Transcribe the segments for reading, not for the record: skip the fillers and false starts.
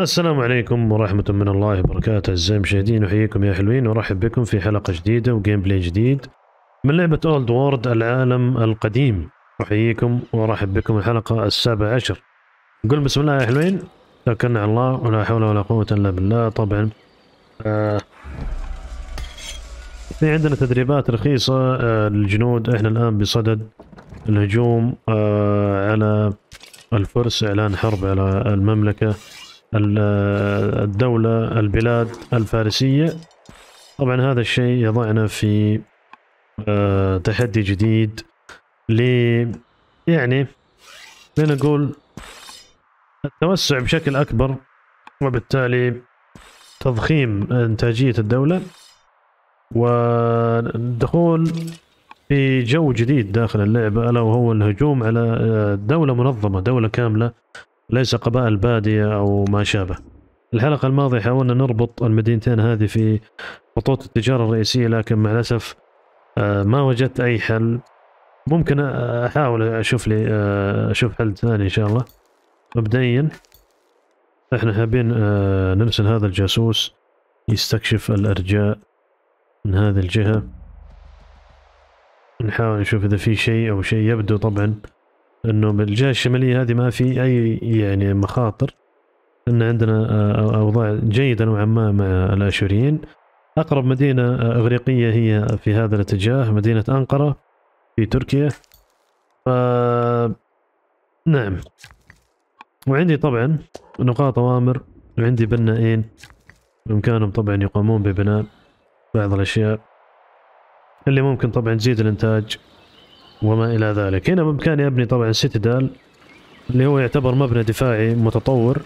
السلام عليكم ورحمة من الله وبركاته. أعزائي المشاهدين أحييكم يا حلوين وأرحب بكم في حلقة جديدة وجيم بلاي جديد من لعبة أولد وورد العالم القديم. أحييكم وأرحب بكم الحلقة 17. نقول بسم الله يا حلوين، توكلنا على الله ولا حول ولا قوة إلا بالله. طبعا في عندنا تدريبات رخيصة للجنود. احنا الآن بصدد الهجوم على الفرس، إعلان حرب على المملكة الدولة البلاد الفارسية. طبعا هذا الشيء يضعنا في تحدي جديد ل يعني خلينا نقول التوسع بشكل أكبر، وبالتالي تضخيم إنتاجية الدولة والدخول في جو جديد داخل اللعبة، ألا وهو الهجوم على دولة منظمة، دولة كاملة ليس قبائل بادية أو ما شابه. الحلقة الماضية حاولنا نربط المدينتين هذه في خطوط التجارة الرئيسية، لكن مع الأسف ما وجدت أي حل. ممكن أحاول أشوف حل ثاني إن شاء الله. مبدئيا إحنا حابين نرسل هذا الجاسوس يستكشف الأرجاء من هذه الجهة، نحاول نشوف إذا في شيء أو شيء. يبدو طبعا إنه بالجهة الشمالية هذه ما في أي يعني مخاطر، إن عندنا أوضاع جيدة نوعا ما مع الآشوريين. أقرب مدينة إغريقية هي في هذا الاتجاه مدينة أنقرة في تركيا. نعم، وعندي طبعا نقاط أوامر، وعندي بنائين بإمكانهم طبعا يقومون ببناء بعض الأشياء اللي ممكن طبعا تزيد الإنتاج وما إلى ذلك. هنا بإمكاني أبني طبعا سيتيدال اللي هو يعتبر مبنى دفاعي متطور.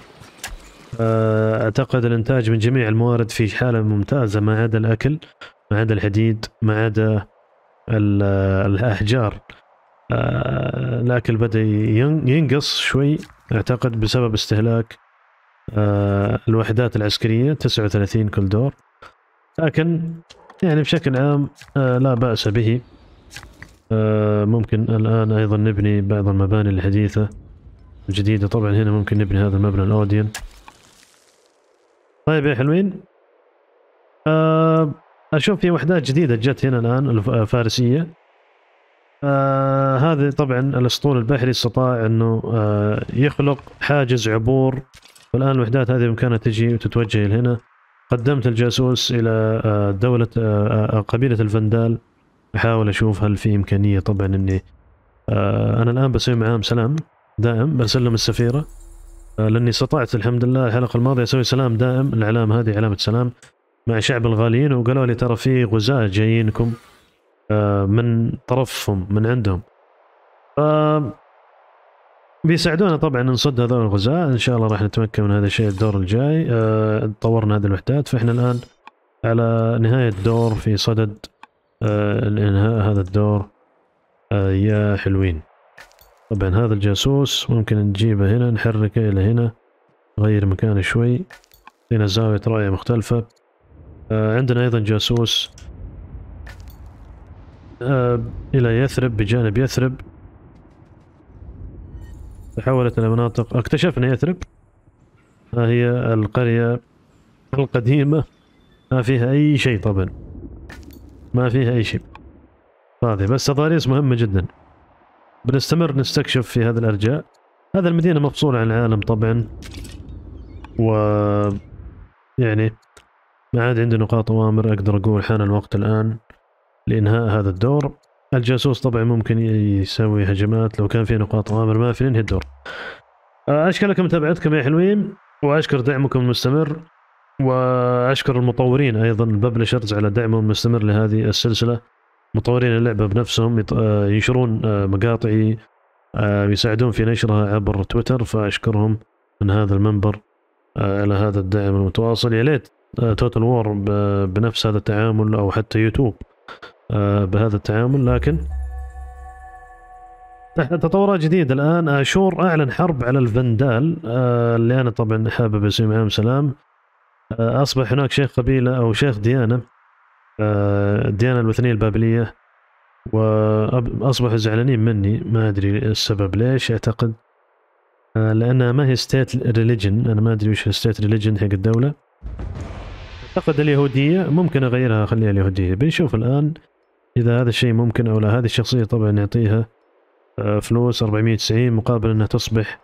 أعتقد الإنتاج من جميع الموارد في حالة ممتازة ما عدا الأكل، ما عدا الحديد، ما عدا الأحجار. الأكل بدأ ينقص شوي أعتقد بسبب استهلاك الوحدات العسكرية 39 كل دور، لكن يعني بشكل عام لا بأس به. ممكن الآن أيضا نبني بعض المباني الحديثة الجديدة. طبعا هنا ممكن نبني هذا المبنى الأوديون. طيب يا حلوين، أشوف في وحدات جديدة جت هنا الآن الفارسية. هذا طبعا الأسطول البحري استطاع أنه يخلق حاجز عبور، والآن الوحدات هذه بإمكانها تجي وتتوجه هنا. قدمت الجاسوس إلى دولة قبيلة الفندال، أحاول أشوف هل في إمكانية. طبعا إني أنا الآن بسوي معاهم سلام دائم، بسلم السفيرة لأني استطعت الحمد لله الحلقة الماضية أسوي سلام دائم. العلامة هذه علامة سلام مع شعب الغاليين، وقالوا لي ترى في غزاة جايينكم من طرفهم من عندهم، بيساعدونا طبعا نصد هذول الغزاة. إن شاء الله راح نتمكن من هذا الشيء الدور الجاي. طورنا هذه الوحدات، فإحنا الآن على نهاية الدور في صدد الإنهاء هذا الدور يا حلوين. طبعا هذا الجاسوس ممكن نجيبه هنا، نحركه إلى هنا، نغير مكانه شوي، هنا زاوية رؤية مختلفة. عندنا أيضا جاسوس إلى يثرب، بجانب يثرب. تحولت إلى مناطق، اكتشفنا يثرب، ها هي القرية القديمة، ما فيها أي شيء طبعا، ما فيها أي شيء فاضي، بس تضاريس مهمة جدا. بنستمر نستكشف في هذا الأرجاء. هذا المدينة مفصولة عن العالم طبعا، و يعني ما عاد عندي نقاط أوامر. أقدر أقول حان الوقت الآن لإنهاء هذا الدور. الجاسوس طبعا ممكن يسوي هجمات لو كان في نقاط أوامر، ما في، ننهي الدور. أشكر لكم متابعتكم يا حلوين، وأشكر دعمكم المستمر، وأشكر المطورين أيضا الببلشرز على دعمهم المستمر لهذه السلسلة. مطورين اللعبة بنفسهم ينشرون مقاطعي، يساعدون في نشرها عبر تويتر، فأشكرهم من هذا المنبر على هذا الدعم المتواصل. يا ليت توتال وور بنفس هذا التعامل، أو حتى يوتيوب بهذا التعامل. لكن تحت تطورات جديدة الآن. أشور أعلن حرب على الفندال اللي أنا طبعا حابب أسوي معاهم سلام. أصبح هناك شيخ قبيلة أو شيخ ديانة، الديانة الوثنية البابلية، وأصبحوا زعلانين مني، ما أدري السبب ليش. أعتقد لأنها ما هي ستيت ريليجن، أنا ما أدري وش ستيت ريليجن حق الدولة. أعتقد اليهودية، ممكن أغيرها أخليها اليهودية، بنشوف الآن إذا هذا الشيء ممكن أو لا. هذه الشخصية طبعا نعطيها فلوس 490 مقابل أنها تصبح،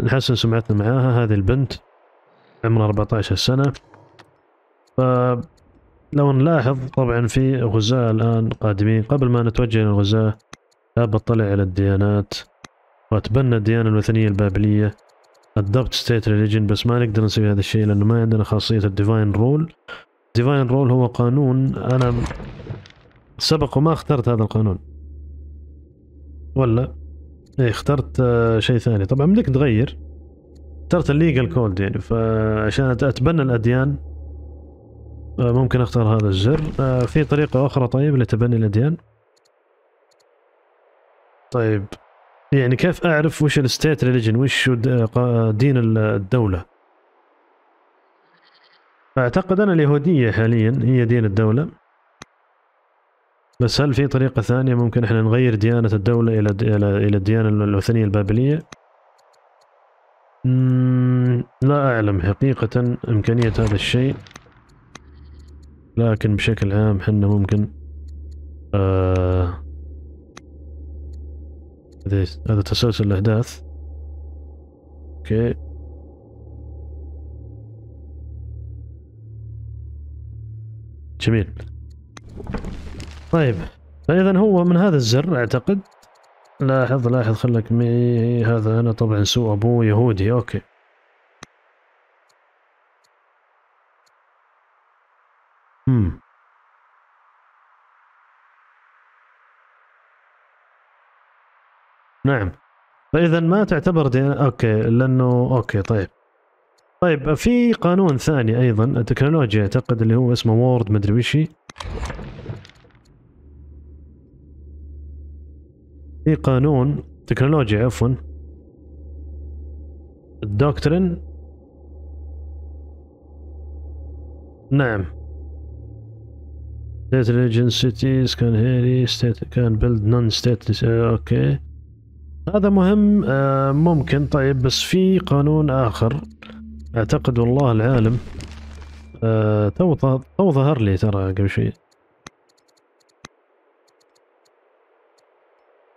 نحسن سمعتنا معاها. هذه البنت عمرها 14 سنة. فلو نلاحظ طبعا في غزاة الآن قادمين. قبل ما نتوجه للغزاة حاب أطلع على الديانات وأتبنى الديانة الوثنية البابلية أدبت ستيت ريليجن، بس ما نقدر نسوي هذا الشيء لأنه ما عندنا خاصية الديفاين رول. الديفاين رول هو قانون أنا سبق وما اخترت هذا القانون، ولا إيه اخترت شيء ثاني. طبعا بدك تغير، اخترت الليجل كود يعني، فعشان أتبنى الأديان ممكن اختار هذا الزر. في طريقة أخرى طيب لتبني الأديان؟ طيب يعني كيف أعرف وش الستيت ريليجن، وش دين الدولة؟ أعتقد أنا اليهودية حاليا هي دين الدولة، بس هل في طريقة ثانية ممكن إحنا نغير ديانة الدولة إلى الديانة الوثنية البابلية؟ لا أعلم حقيقة إمكانية هذا الشيء، لكن بشكل عام إحنا ممكن هذا تسلسل الأحداث. اوكي جميل. طيب فإذا هو من هذا الزر أعتقد. لاحظ خلك معي. هذا أنا طبعا سوء أبوه يهودي. اوكي نعم. فإذا ما تعتبر ديانة. اوكي لأنه اوكي طيب في قانون ثاني أيضا التكنولوجيا أعتقد اللي هو اسمه وورد مدري وشي. في قانون تكنولوجيا عفوا الدوكترين. نعم ستيت ريليجن سيتيز كان هيري ستيت كان بيلد نون ستيت. اوكي هذا مهم ممكن. طيب بس في قانون آخر أعتقد والله العالم تو ظهر لي ترى قبل شوي.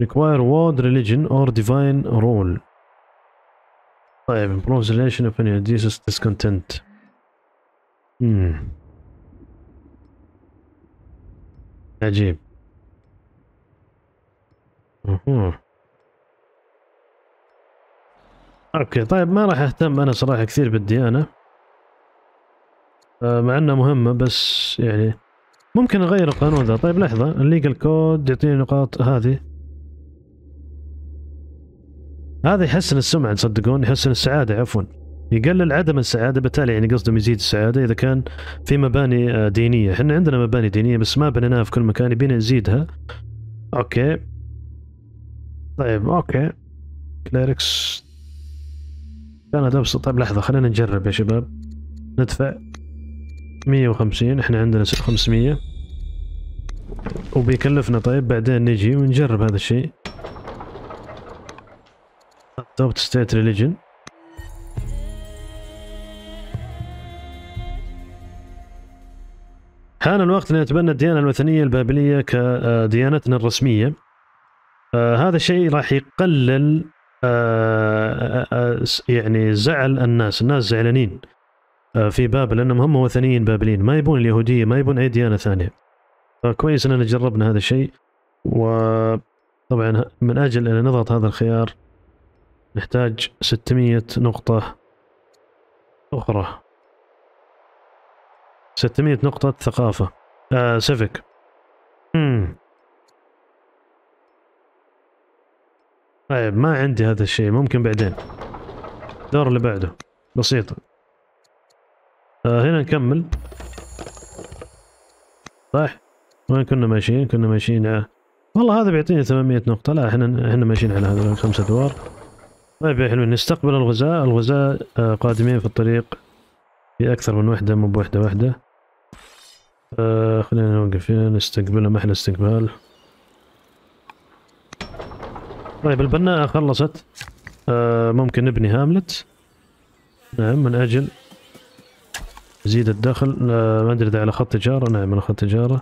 require world religion or divine rule. طيب improves relation of any disease discontent. عجيب. اوكي طيب ما راح اهتم انا صراحة كثير بالديانة مع انها مهمة، بس يعني ممكن اغير القانون ذا. طيب لحظة الليجل كود يعطيني نقاط. هذا يحسن السمعة تصدقون، يحسن السعادة عفوا، يقلل عدم السعادة بالتالي يعني قصدهم يزيد السعادة إذا كان في مباني دينية. احنا عندنا مباني دينية بس ما بنيناها في كل مكان، يبينا نزيدها. اوكي طيب اوكي كليركس كانت أبسط. طيب لحظة خلينا نجرب يا شباب. ندفع 150، احنا عندنا 500 وبيكلفنا. طيب بعدين نجي ونجرب هذا الشيء. Adopt State Religion. حان الوقت لنتبنى الديانة الوثنية البابلية كديانتنا الرسمية. هذا الشيء راح يقلل يعني زعل الناس زعلانين في بابل لأنهم هم وثنيين بابليين، ما يبون اليهودية، ما يبون أي ديانة ثانية. فكويس أننا جربنا هذا الشيء. وطبعا من أجل أن نضغط هذا الخيار نحتاج 600 نقطة أخرى، 600 نقطة ثقافة سيفيك. طيب ما عندي هذا الشيء، ممكن بعدين الدور اللي بعده بسيطة. هنا نكمل صح. وين كنا ماشيين؟ كنا ماشيين على والله هذا بيعطيني 800 نقطة. لا احنا ماشيين على هذول ال5 أدوار. طيب يا حلوين نستقبل الغزاة. الغزاة قادمين في الطريق، في أكثر من وحدة مو بوحدة واحدة. خلينا نوقف هنا نستقبلهم أحلى استقبال. طيب البناءة خلصت ممكن نبني هاملت نعم من أجل زيد الدخل. ما أدري إذا على خط تجارة. نعم على خط تجارة.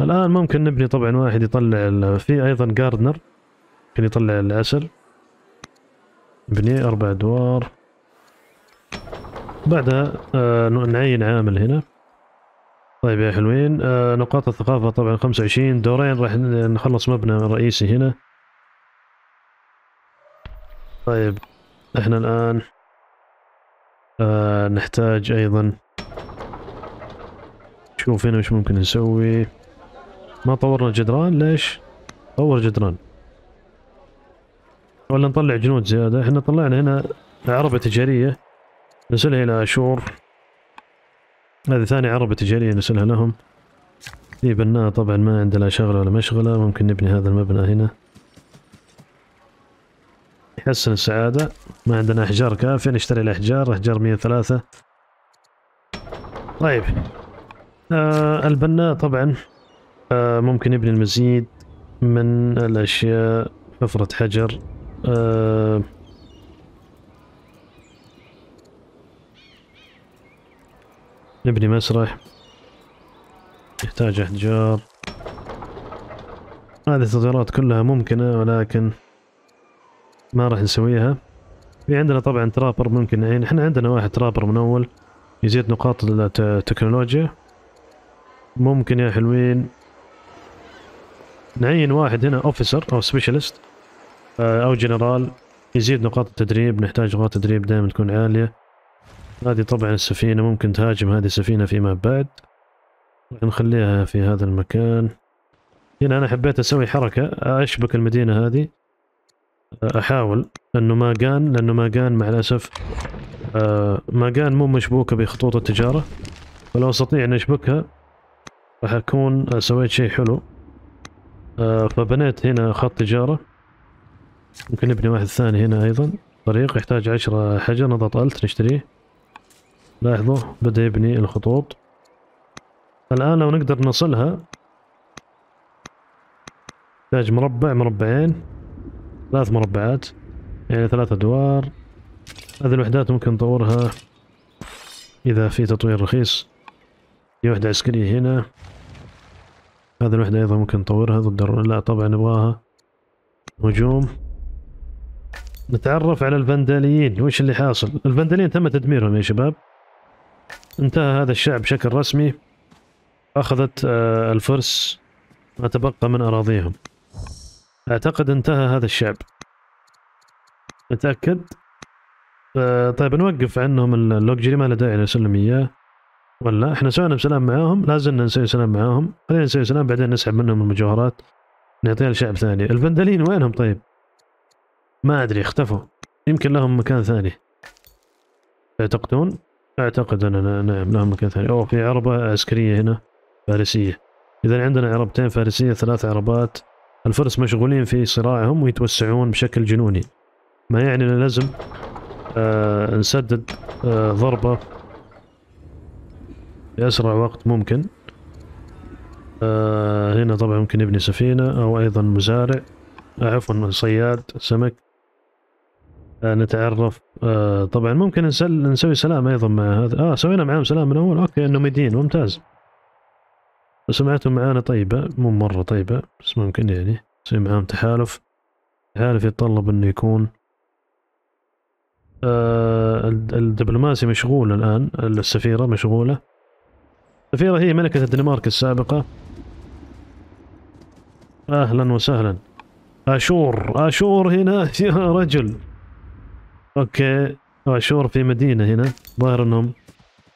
الآن ممكن نبني طبعا واحد يطلع في أيضا جاردنر ممكن يطلع العسل. نبني 4 أدوار. بعدها نعين عامل هنا. طيب يا حلوين نقاط الثقافة طبعا 25 دورين راح نخلص مبنى رئيسي هنا. طيب احنا الآن نحتاج أيضا نشوف هنا وش ممكن نسوي. ما طورنا الجدران ليش؟ طور جدران ولا نطلع جنود زيادة. احنا طلعنا هنا عربة تجارية نرسلها إلى أشور. هذه ثاني عربة تجارية نرسلها لهم. في بناء طبعا ما عندنا شغلة ولا مشغلة. ممكن نبني هذا المبنى هنا يحسن السعادة. ما عندنا أحجار كافية نشتري الأحجار. أحجار 103. طيب البناء طبعا ممكن يبني المزيد من الأشياء. حفرة حجر نبني مسرح يحتاج أحجار. هذه التغييرات كلها ممكنة ولكن ما راح نسويها. في عندنا طبعا ترابر ممكن نعين. احنا عندنا واحد ترابر من أول يزيد نقاط التكنولوجيا. ممكن يا حلوين نعين واحد هنا اوفيسر او سبيشالست او جنرال يزيد نقاط التدريب. نحتاج نقاط تدريب دائما تكون عالية. هذه طبعا السفينة ممكن تهاجم هذه السفينة فيما بعد. نخليها في هذا المكان هنا. انا حبيت اسوي حركة اشبك المدينة هذه. احاول انه ماجان لانه ماجان مع الاسف ماجان مو مشبوكة بخطوط التجارة. ولو استطيع ان اشبكها راح اكون سويت شيء حلو. فبنيت هنا خط تجارة. ممكن نبني واحد ثاني هنا أيضا. طريق يحتاج 10 حجر نضغط ألت نشتريه. لاحظوا بدأ يبني الخطوط. الآن لو نقدر نصلها يحتاج مربع مربعين 3 مربعات يعني 3 أدوار. هذه الوحدات ممكن نطورها إذا في تطوير رخيص. في وحدة عسكرية هنا. هذه الوحدة أيضا ممكن نطورها ضد لا طبعا نبغاها هجوم. نتعرف على الفنداليين. وش اللي حاصل؟ الفنداليين تم تدميرهم يا شباب. انتهى هذا الشعب بشكل رسمي. أخذت الفرس ما تبقى من أراضيهم. أعتقد انتهى هذا الشعب. متأكد؟ طيب نوقف عنهم اللوجري ما له داعي نسلم إياه. ولا احنا سوينا سلام معاهم لازلنا نسوي سلام معاهم. خلينا نسوي سلام بعدين نسحب منهم المجوهرات نعطيها لشعب ثاني. الفندلين وينهم طيب؟ ما ادري اختفوا. يمكن لهم مكان ثاني تعتقدون؟ اعتقد انا نعم لهم مكان ثاني. اوه في عربة عسكرية هنا فارسية. اذا عندنا عربتين فارسية 3 عربات. الفرس مشغولين في صراعهم ويتوسعون بشكل جنوني. ما يعني انه لازم نسدد ضربة بأسرع وقت ممكن. هنا طبعا ممكن نبني سفينة أو أيضا مزارع عفوا صياد سمك. نتعرف طبعا ممكن نسوي سلام أيضا مع هذا. سوينا معاهم سلام من أول. أوكي إنه مدين ممتاز. سمعتهم معانا طيبة مو مرة طيبة بس ممكن يعني نسوي معاهم تحالف. تحالف يتطلب إنه يكون الدبلوماسي مشغول الآن. السفيرة مشغولة. السفيرة هي ملكة الدنمارك السابقة. أهلا وسهلا. آشور آشور هنا يا رجل. أوكي آشور في مدينة هنا. ظاهر أنهم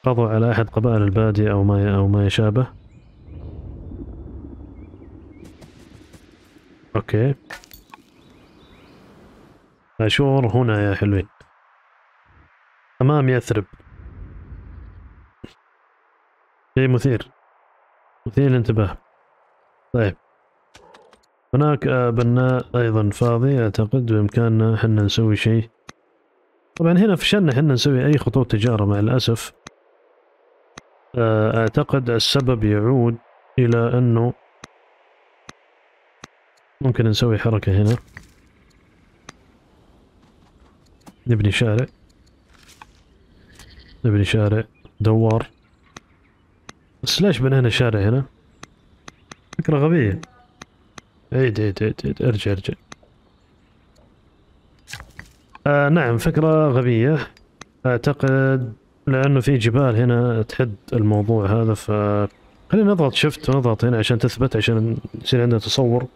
قضوا على أحد قبائل البادية أو ما يشابه. أوكي آشور هنا يا حلوين أمام يثرب. شيء مثير للانتباه. طيب هناك بناء أيضا فاضي. أعتقد بإمكاننا احنا نسوي شيء. طبعا هنا فشلنا احنا نسوي أي خطوط تجارة مع الأسف. أعتقد السبب يعود إلى أنه ممكن نسوي حركة هنا نبني شارع، نبني شارع دوار. بس ليش بنينا شارع هنا؟ فكرة غبية. عيد عيد عيد عيد ارجع ارجع. نعم فكرة غبية اعتقد، لانه في جبال هنا تحد الموضوع هذا. ف خلينا نضغط شفت ونضغط هنا عشان تثبت، عشان يصير عندنا تصور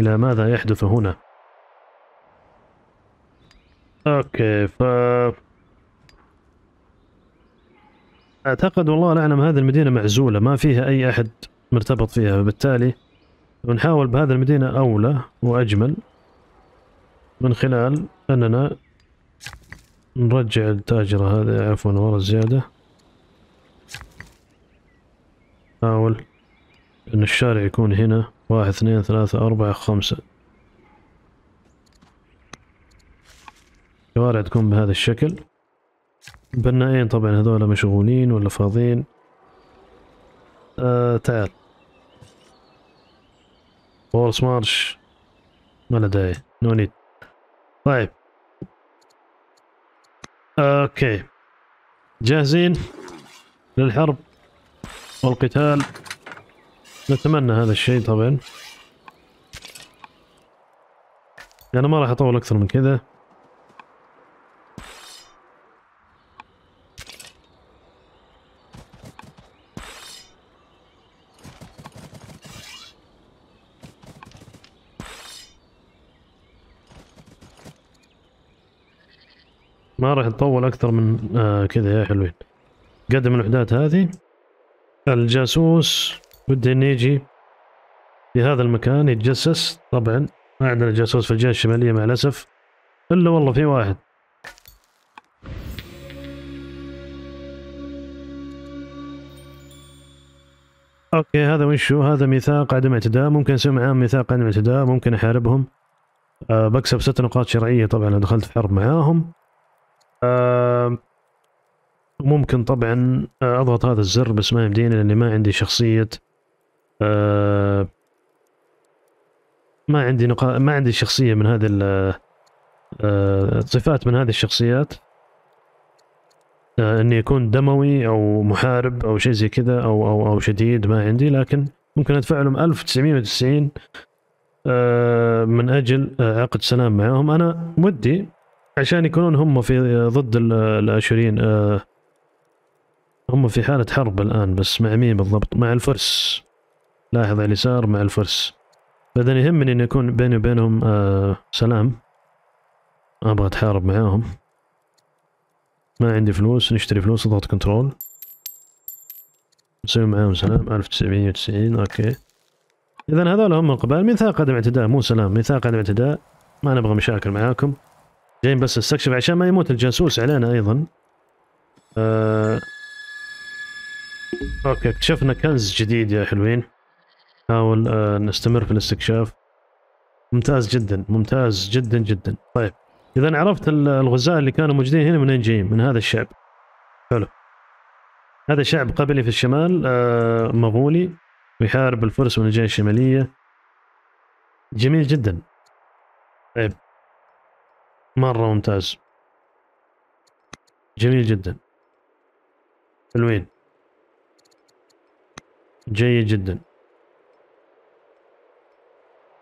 الى ماذا يحدث هنا. اوكي ف اعتقد والله نعلم هذه المدينة معزولة، ما فيها اي احد مرتبط فيها، بالتالي بنحاول بهذه المدينة اولى واجمل من خلال اننا نرجع التاجرة هذه، عفوا ورا الزيادة. نحاول ان الشارع يكون هنا 1 2 3 4 5، الشوارع تكون بهذا الشكل. البنائين طبعا هذولا مشغولين ولا فاضيين. تعال فورس مارش، ما له داعي، نو نيد. طيب اوكي، جاهزين للحرب والقتال، نتمنى هذا الشيء طبعا. انا يعني ما راح اطول اكثر من كذا. ما راح نطول اكثر من كذا يا حلوين. قدم الوحدات هذه. الجاسوس بده انه يجي في هذا المكان يتجسس، طبعا ما عندنا جاسوس في الجهه الشماليه مع الاسف، الا والله في واحد. اوكي هذا وشو؟ هذا ميثاق عدم اعتداء، ممكن اسوي معاهم ميثاق عدم اعتداء، ممكن احاربهم. بكسب 6 نقاط شرعيه طبعا لو دخلت في حرب معاهم. ممكن طبعا اضغط هذا الزر بس ما يمديني لاني ما عندي شخصية، ما عندي ما عندي شخصية من هذه صفات من هذه الشخصيات، اني يكون دموي او محارب او شيء زي كذا او او او شديد، ما عندي. لكن ممكن ادفع لهم 1990 من اجل عقد سلام معاهم. انا ودي عشان يكونون هم في ضد الاشوريين، هم في حالة حرب الآن، بس مع مين بالضبط؟ مع الفرس. لاحظ على اليسار مع الفرس، فإذا يهمني إن يكون بيني وبينهم سلام. أبغى أتحارب معاهم، ما عندي فلوس، نشتري فلوس، أضغط كنترول، نسوي معاهم سلام. 1990 أوكي. إذا هذول هم القبائل. ميثاق عدم اعتداء مو سلام، ميثاق عدم اعتداء، ما نبغى مشاكل معاكم، جايين بس استكشف عشان ما يموت الجاسوس علينا أيضا. اوكي اكتشفنا كنز جديد يا حلوين. نحاول نستمر في الاستكشاف. ممتاز جدا، ممتاز جدا جدا. طيب اذا عرفت الغزاة اللي كانوا موجودين هنا منين جايين؟ من هذا الشعب. حلو، هذا شعب قبلي في الشمال، مغولي، ويحارب الفرس من الجهة الشمالية. جميل جدا. طيب مرة ممتاز، جميل جدا، حلوين، جيد جدا.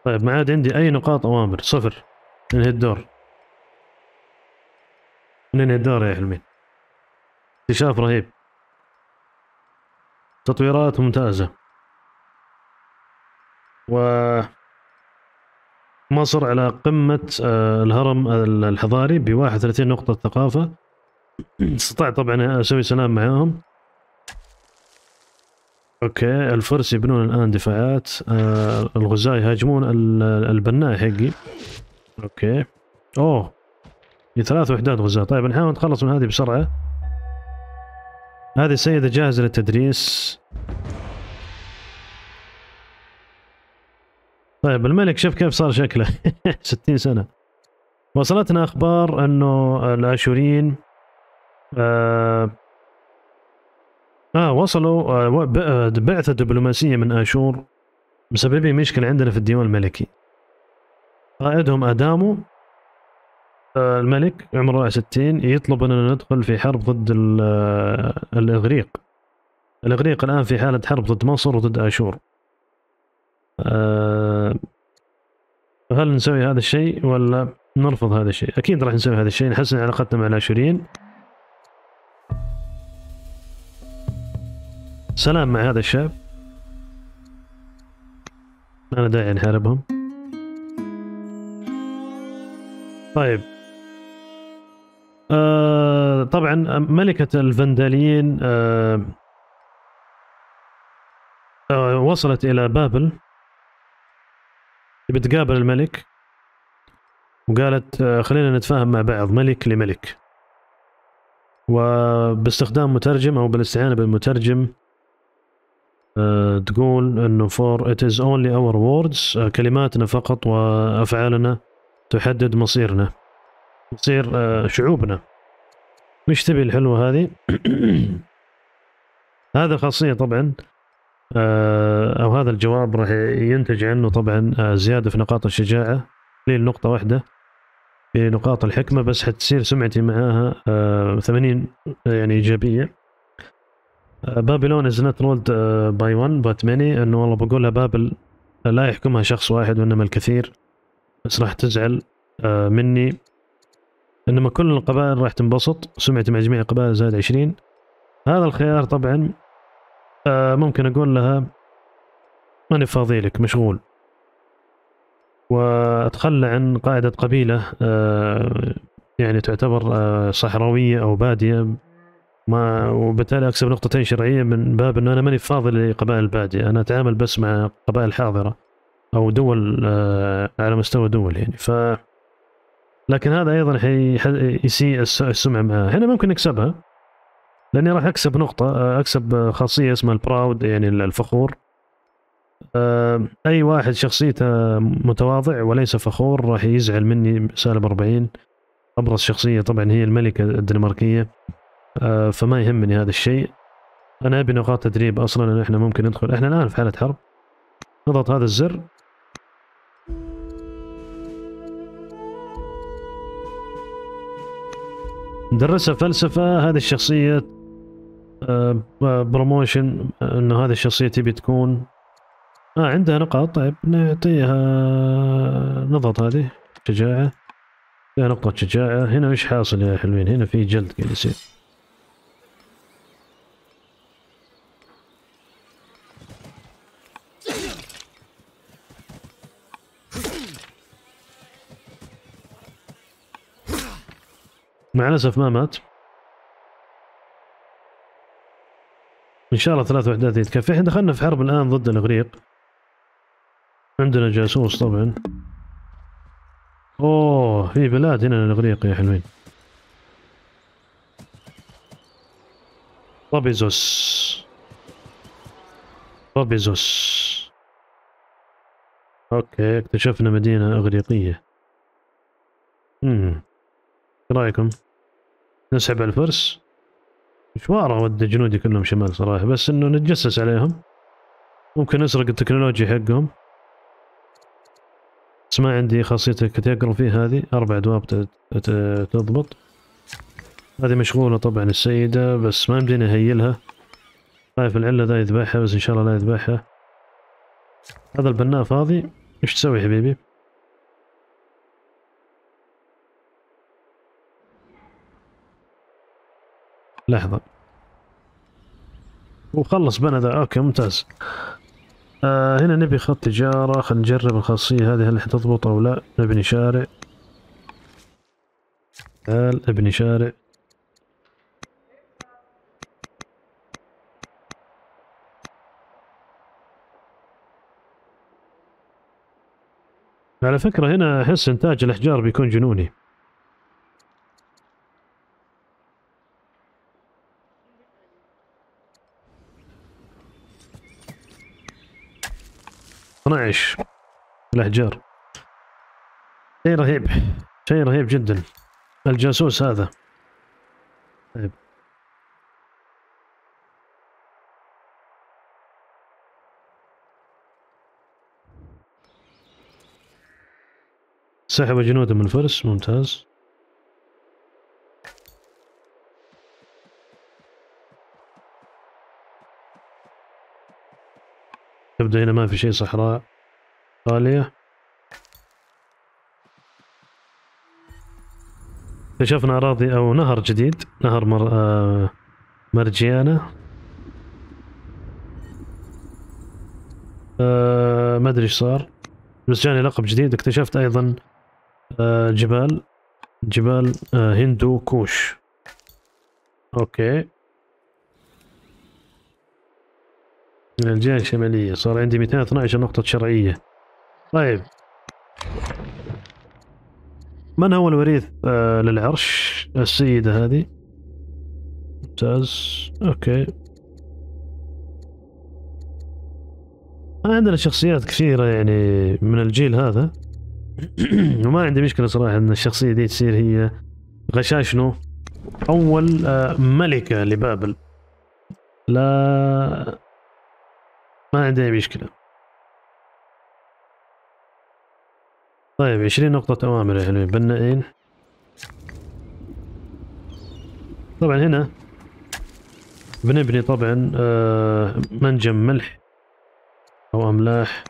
طيب ما عاد عندي اي نقاط اوامر، صفر. ننهي الدور، ننهي الدور يا حلمين. اكتشاف رهيب، تطويرات ممتازة، و مصر على قمة الهرم الحضاري ب 31 نقطة ثقافة. استطعت طبعا اسوي سلام معاهم. اوكي الفرس يبنون الان دفاعات، الغزاة يهاجمون البناء حقي. اوكي اوه في 3 وحدات غزاة. طيب نحاول نتخلص من هذه بسرعة. هذه السيدة جاهزة للتدريس. طيب الملك شوف كيف صار شكله 60 سنة. وصلتنا اخبار انه الاشوريين وصلوا بعثة دبلوماسية من آشور مسببين مشكلة عندنا في الديوان الملكي. قائدهم أدامو الملك عمره 60 يطلب أننا ندخل في حرب ضد الإغريق. الإغريق الآن في حالة حرب ضد مصر وضد آشور. هل نسوي هذا الشيء ولا نرفض هذا الشيء؟ أكيد راح نسوي هذا الشيء، نحسن علاقتنا مع الآشوريين. سلام مع هذا الشاب، أنا داعي نحاربهم. طيب طبعا ملكة الفنداليين وصلت إلى بابل، بتقابل الملك وقالت خلينا نتفاهم مع بعض ملك لملك، وباستخدام مترجم أو بالاستعانة بالمترجم. تقول إنه for it is only our words، كلماتنا فقط وأفعالنا تحدد مصيرنا، مصير شعوبنا. مش تبي الحلوة هذه؟ هذا خاصية طبعا أو هذا الجواب راح ينتج عنه طبعا زيادة في نقاط الشجاعة، قليل نقطة واحدة في نقاط الحكمة، بس حتصير سمعتي معاها 80 يعني إيجابية. بابلون is not ruled by one but many، انه والله بقولها بابل لا يحكمها شخص واحد وانما الكثير، بس راح تزعل مني، انما كل القبائل راح تنبسط، سمعتي مع جميع القبائل زائد 20. هذا الخيار طبعا ممكن اقول لها ماني فاضي لك مشغول، واتخلى عن قائدة قبيلة يعني تعتبر صحراوية او بادية، ما وبالتالي اكسب نقطتين شرعيه من باب انه انا ماني فاضل لقبائل الباديه، انا اتعامل بس مع قبائل حاضره او دول على مستوى دول يعني. ف لكن هذا ايضا يسيء السمعه معها. هنا ممكن نكسبها لاني راح اكسب نقطه، اكسب خاصيه اسمها البراود يعني الفخور. اي واحد شخصيته متواضع وليس فخور راح يزعل مني سالب 40. ابرز شخصيه طبعا هي الملكه الدنماركيه، فما يهمني هذا الشيء، انا ابي نقاط تدريب اصلا ان احنا ممكن ندخل، احنا الان في حالة حرب. نضغط هذا الزر ندرسها فلسفة. هذه الشخصية بروموشن، انه هذه الشخصية تبي تكون عندها نقاط، طيب نعطيها نضغط هذه شجاعة، نقطة شجاعة. هنا وش حاصل يا حلوين؟ هنا في جلد قاعد يصير. مع الأسف ما مات. إن شاء الله 3 وحدات يتكفي. إحنا دخلنا في حرب الآن ضد الإغريق، عندنا جاسوس طبعا. أوه في بلاد هنا الإغريق يا حلوين. أبيزوس. أوكي اكتشفنا مدينة إغريقية. إيش رأيكم؟ نسحب على الفرس. مشوار اود جنودي كلهم شمال صراحه، بس انه نتجسس عليهم، ممكن نسرق التكنولوجيا حقهم. بس ما عندي خاصيه الكاتيجرافي هذه، 4 دواب تضبط. هذه مشغوله طبعا السيده، بس ما يمديني اهيلها، خايف العله ذا يذبحها، بس ان شاء الله لا يذبحها. هذا البناء فاضي، ايش تسوي حبيبي؟ لحظة وخلص بنا ذا. اوكي ممتاز. هنا نبي خط تجارة، خلينا نجرب الخاصية هذه هل حتضبط او لا. نبني شارع، تعال ابني شارع. على فكرة هنا احس انتاج الاحجار بيكون جنوني. الأحجار شيء رهيب، شيء رهيب جدا. الجاسوس هذا طيب. سحب جنوده من الفرس ممتاز. تبدو هنا ما في شيء، صحراء خالية. اكتشفنا أراضي أو نهر جديد، نهر مرجيانة. ما أدري إيش صار بس جاني لقب جديد. اكتشفت أيضا جبال هندو كوش. أوكي من الجهة الشمالية. صار عندي 212 نقطة شرعية. طيب من هو الوريث للعرش؟ السيدة هذه. ممتاز. اوكي عندنا شخصيات كثيرة يعني من الجيل هذا وما عندي مشكلة صراحة ان الشخصية دي تصير هي غشاشنو اول ملكة لبابل. لا ما عندي مشكلة. طيب 20 نقطة أوامر يا حلوين بنائين. طبعا هنا بنبني طبعا منجم ملح أو أملاح.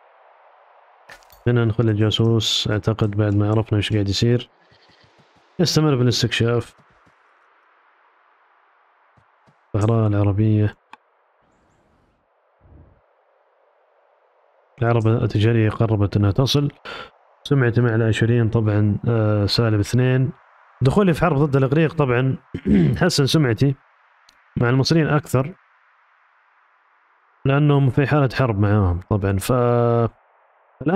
هنا نخلي الجاسوس أعتقد بعد ما عرفنا إيش قاعد يصير يستمر بالاستكشاف. الصحراء العربية، العربة التجارية قربت أنها تصل. سمعت مع الآشوريين طبعا -2. دخولي في حرب ضد الإغريق طبعا حسن سمعتي مع المصريين أكثر لأنهم في حالة حرب معاهم طبعا. فالآن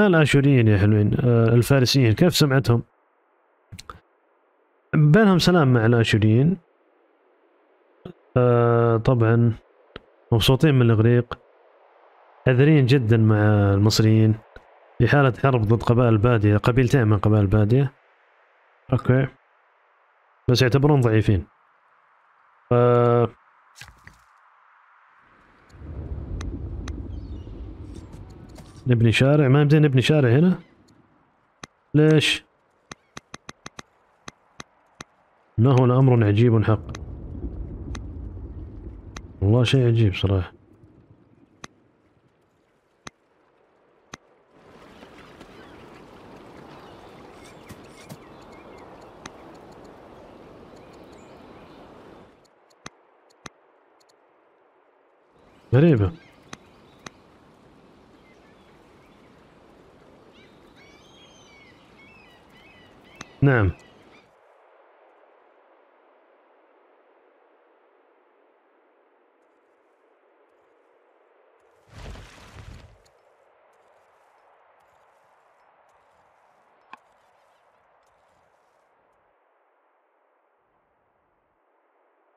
الآشوريين يا حلوين الفارسيين كيف سمعتهم؟ بينهم سلام مع الآشوريين طبعا، مبسوطين من الإغريق، حذرين جدا مع المصريين في حالة حرب ضد قبائل بادية، قبيلتين من قبائل بادية. اوكي بس يعتبرون ضعيفين. نبني شارع، ما يمدينا نبني شارع هنا. ليش؟ إنه لأمر عجيب حق، والله شيء عجيب صراحة. غريبة. نعم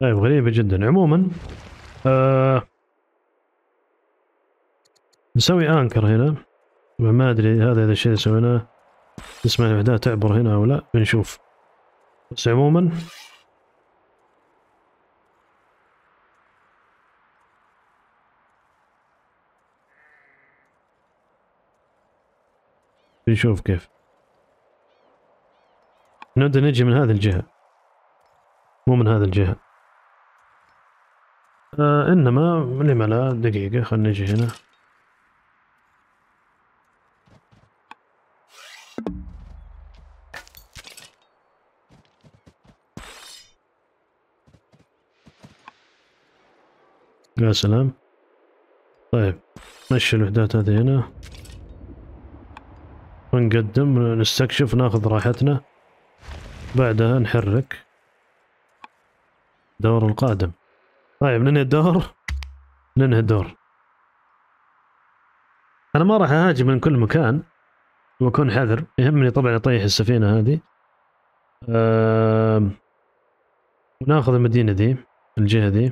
طيب غريبة جدا. عموما نسوي أنكر هنا. ما أدري هذا إذا الشيء سويناه نسمع الوحدات تعبر هنا أو لا، بنشوف. بس عموما بنشوف كيف نبدأ نجي من هذه الجهة، مو من هذه الجهة. إنما لما لا. دقيقة خلنا نجي هنا. يا سلام. طيب مشي الوحدات هذه هنا ونقدم نستكشف ناخذ راحتنا، بعدها نحرك دور القادم. طيب ننهي الدور، ننهي الدور. أنا ما راح أهاجم من كل مكان وأكون حذر، يهمني طبعا أطيح السفينة هذه وناخذ المدينة دي الجهة دي.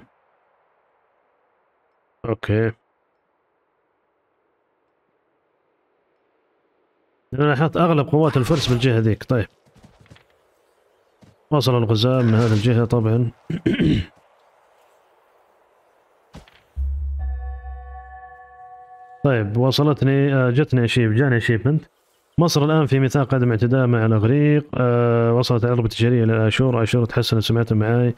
اوكي انا لاحظت اغلب قوات الفرس بالجهة هذيك. طيب وصل الغزاة من هذه الجهة طبعا. طيب وصلتني جتني اشيب، جاني اشيبمنت. مصر الان في ميثاق عدم اعتداء مع الاغريق. وصلت العربة التجارية الى اشور. اشور تحسنت سمعتها معاي.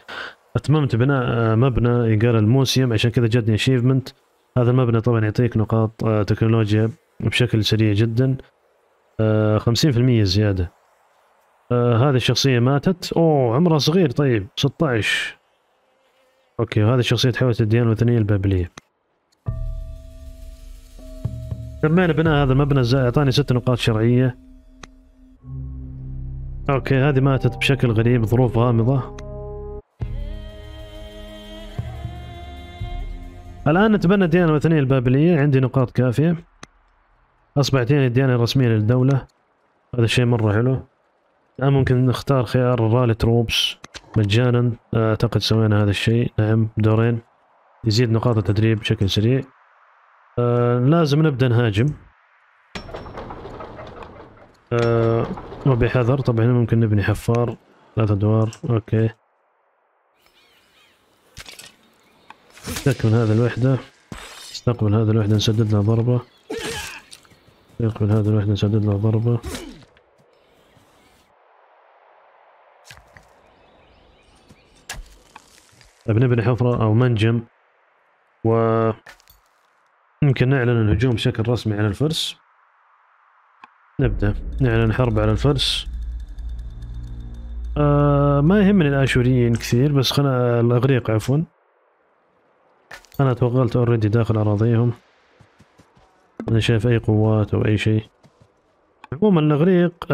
اتممت بناء مبنى ايجار الموسيوم عشان كذا جتني اشيفمنت. هذا المبنى طبعا يعطيك نقاط تكنولوجيا بشكل سريع جدا، 50% زيادة. هذه الشخصية ماتت، اوه عمرها صغير، طيب 16. اوكي، وهذه الشخصية تحولت الديانة الوثنية البابلية. تمينا بناء هذا المبنى، اعطاني 6 نقاط شرعية. اوكي، هذه ماتت بشكل غريب، ظروف غامضة. الآن نتبنى الديانة الوثنية البابلية، عندي نقاط كافية، أصبحت هي الديانة الرسمية للدولة، هذا الشيء مرة حلو. الآن ممكن نختار خيار رالي تروبس مجانا، أعتقد سوينا هذا الشيء، نعم، دورين، يزيد نقاط التدريب بشكل سريع. لازم نبدأ نهاجم وبحذر طبعا. ممكن نبني حفار 3 أدوار. أوكي، نستكمل هذه الوحدة، نستقبل هذه الوحدة، نسدد لها ضربة، نستقبل هذه الوحدة، نسدد لها ضربة. بنبني حفرة أو منجم، ويمكن نعلن الهجوم بشكل رسمي على الفرس. نبدأ نعلن حرب على الفرس. ما يهمني الآشوريين كثير، بس خلنا الإغريق، عفوا أنا توغلت أوريدي داخل أراضيهم، أنا شايف أي قوات أو أي شيء. عموما الإغريق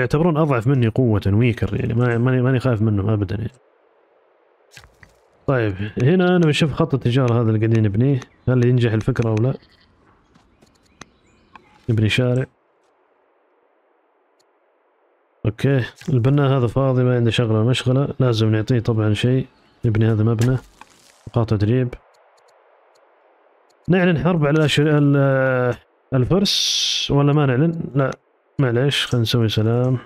يعتبرون أضعف مني قوة، ويكر يعني، ماني خايف منهم أبدا يعني. طيب هنا أنا بشوف خط التجارة هذا اللي قاعدين نبنيه، هل ينجح الفكرة أو لا؟ نبني شارع. أوكي، البناء هذا فاضي، ما عنده شغلة مشغلة، لازم نعطيه طبعا شيء. نبني هذا مبنى، نقاط تدريب. نعلن حرب على الفرس ولا ما نعلن؟ لا معليش، خلينا نسوي سلام،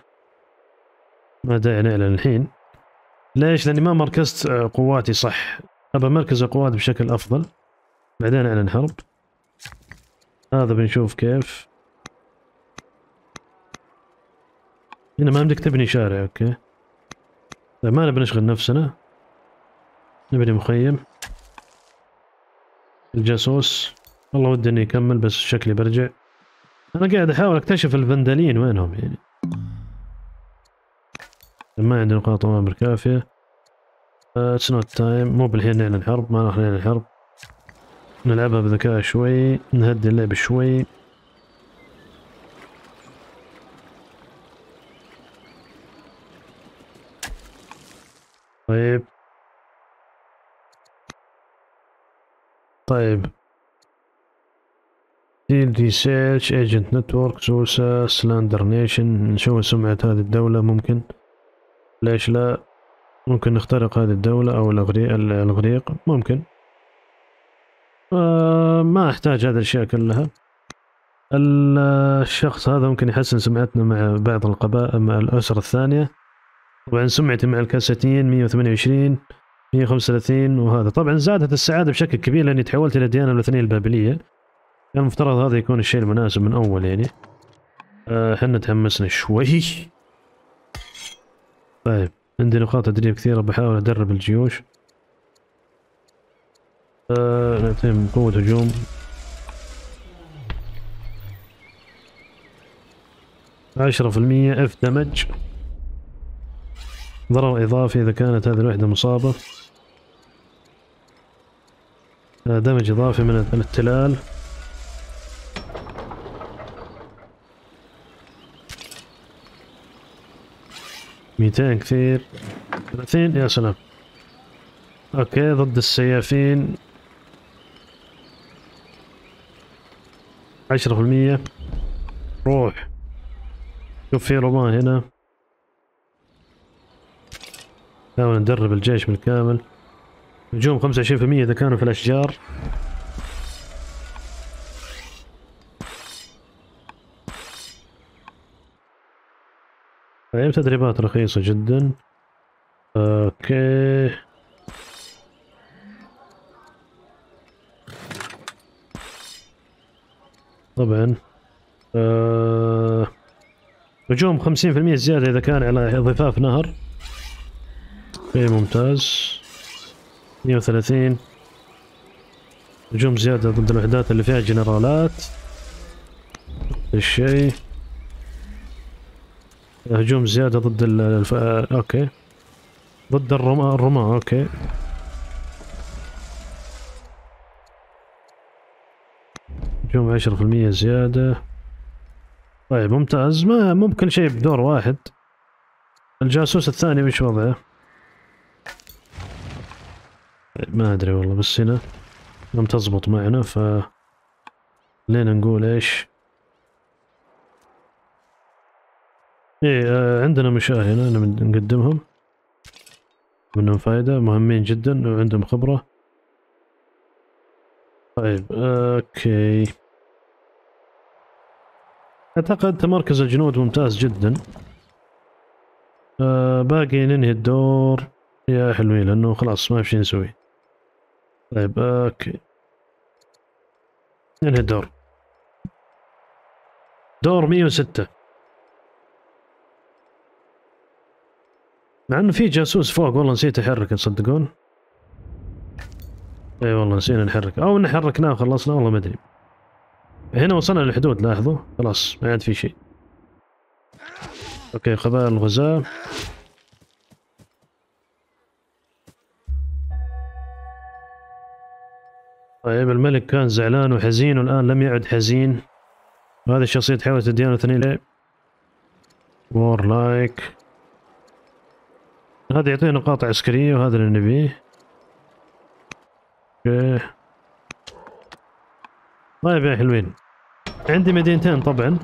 ما داعي نعلن الحين. ليش؟ لاني ما مركزت قواتي صح، ابى مركز قواتي بشكل افضل، بعدين اعلن حرب. هذا بنشوف كيف. هنا ما بدك تبني شارع، اوكي ما نبي نشغل نفسنا، نبني مخيم. الجاسوس والله ودي اني اكمل، بس شكلي برجع. انا قاعد احاول اكتشف الفندلين وينهم يعني، ما عندي نقاط أوامر كافية. It's not time، مو بالحين نعلن حرب، ما راح نعلن حرب، نلعبها بذكاء شوي، نهدي اللعب شوي. طيب طيب دي سيرش ايجنت نتورك سوسا سلاندر نيشن، نشوف سمعة هذه الدولة، ممكن ليش لا، ممكن نخترق هذه الدولة أو الإغريق ممكن. ما أحتاج هذه الأشياء كلها. الشخص هذا ممكن يحسن سمعتنا مع بعض القبائل، مع الأسر الثانية. طبعا سمعتي مع الكاساتين 128 135، وهذا طبعا زادت السعادة بشكل كبير لأني تحولت إلى الديانة الوثنية البابلية، كان المفترض هذا يكون الشيء المناسب من أول يعني. حنا تحمسنا شوي. طيب عندي نقاط تدريب كثيرة، بحاول أدرب الجيوش. نعطيهم قوة هجوم. عشرة في المية اف دمج، ضرر إضافي إذا كانت هذه الوحدة مصابة، دمج إضافي من التلال. ميتين كثير، 30، يا سلام. اوكي، ضد السيافين 10%. روح شوف في رمان هنا، نحاول ندرب الجيش بالكامل. هجوم 25% اذا كانوا في الاشجار. طيب تدريبات رخيصة جدا. اوكي طبعا هجوم 50% زيادة اذا كان على ضفاف نهر، شيء ممتاز. 130 هجوم زيادة ضد الوحدات اللي فيها جنرالات. الشيء هجوم زيادة ضد اوكي ضد الرماة. اوكي هجوم 10% زيادة. طيب ممتاز. ما ممكن شيء بدور واحد. الجاسوس الثاني وش وضعه؟ ما ادري والله، بس هنا لم تزبط معنا، ف لين نقول ايش. ايه عندنا مشاهير هنا نقدمهم، منهم فايدة، مهمين جدا وعندهم خبرة. طيب اوكي اعتقد تمركز الجنود ممتاز جدا. باقي ننهي الدور يا حلوين لانه خلاص ما في شي نسوي. طيب اوكي ننهي الدور. دور 106، مع انه في جاسوس فوق والله نسيت احركه تصدقون. اي والله نسينا نحركه، او ان حركناه وخلصنا والله ما ادري. هنا وصلنا للحدود لاحظوا، خلاص ما عاد في شيء. اوكي قبائل الغزاة. طيب الملك كان زعلان وحزين والان لم يعد حزين، وهذه الشخصية تحاول الديانة الثانية وور لايك. هذا يعطيه نقاط عسكرية وهذا اللي نبيه. اوكي طيب يا حلوين عندي مدينتين طبعا.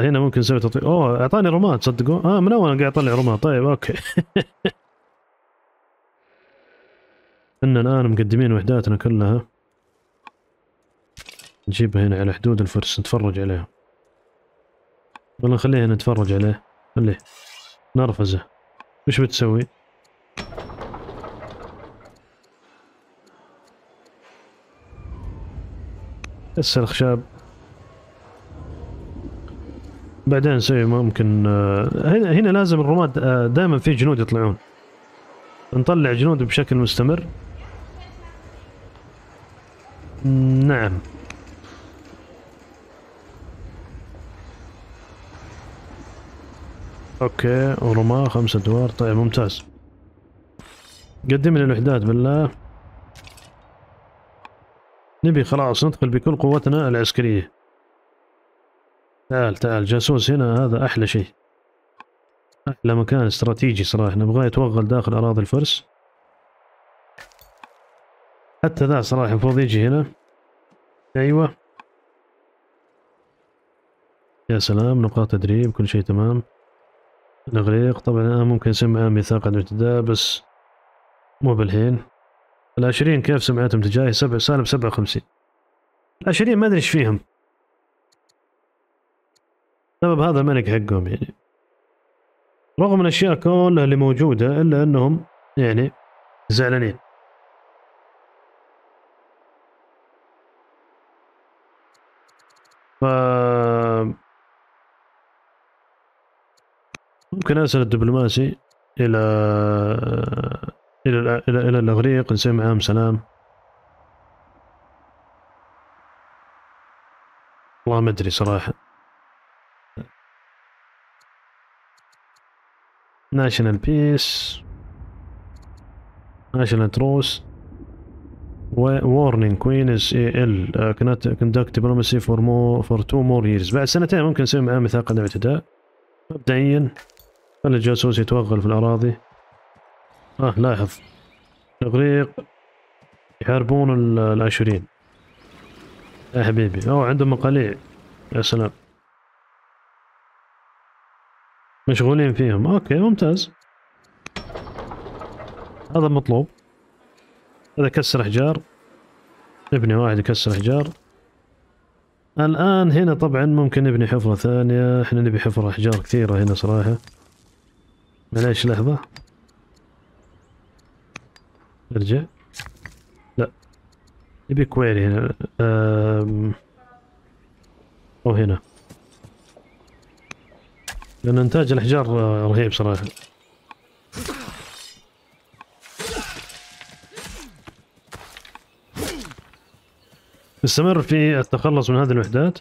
هنا ممكن نسوي تطبيق. اوه اعطاني رماد تصدقون، من اول انا قاعد اطلع رماد. طيب اوكي احنا الان مقدمين وحداتنا كلها، نجيبها هنا على حدود الفرس نتفرج عليها. والله نخليه هنا نتفرج عليه، خليه نرفزه. وش بتسوي؟ كسر الخشاب بعدين نسوي ممكن. هنا لازم الرماد دائما في جنود يطلعون، نطلع جنود بشكل مستمر. نعم اوكي ورماة 5 أدوار. طيب ممتاز قدم لي الوحدات بالله، نبي خلاص ندخل بكل قوتنا العسكرية. تعال تعال جاسوس هنا، هذا أحلى شيء، أحلى مكان استراتيجي صراحة. نبغاه يتوغل داخل أراضي الفرس، حتى ذا صراحة المفروض يجي هنا. أيوه يا سلام، نقاط تدريب كل شيء تمام. الإغريق طبعا أنا ممكن سمعها ميثاق عدم الاعتداء بس مو بالحين. العشرين كيف سمعتهم تجاهي؟ -57. العشرين ما أدري إيش فيهم، سبب هذا الملك حقهم يعني، رغم الأشياء كلها اللي موجودة إلا أنهم يعني زعلانين. ف ممكن أرسل الدبلوماسي إلى الإغريق، نسوي معاهم سلام. والله ما أدري صراحة. ناشونال بيس، ناشونال تروس، وورنينج كوين إس إي إل كانت كندكت دبلوماسي فور 2 more years. بعد سنتين ممكن نسوي معاهم ميثاق عدم اعتداء. مبدئيا خلي الجاسوس يتوغل في الأراضي. لاحظ الإغريق يحاربون الآشوريين يا حبيبي، عندهم مقاليع يا سلام مشغولين فيهم. اوكي ممتاز هذا مطلوب. هذا كسر احجار، نبني واحد يكسر احجار. الان هنا طبعا ممكن نبني حفرة ثانية، احنا نبي حفرة احجار كثيرة هنا صراحة. معليش لحظة ارجع، لا نبي كويري هنا او هنا، لأن إنتاج الأحجار رهيب صراحة. نستمر في التخلص من هذه الوحدات.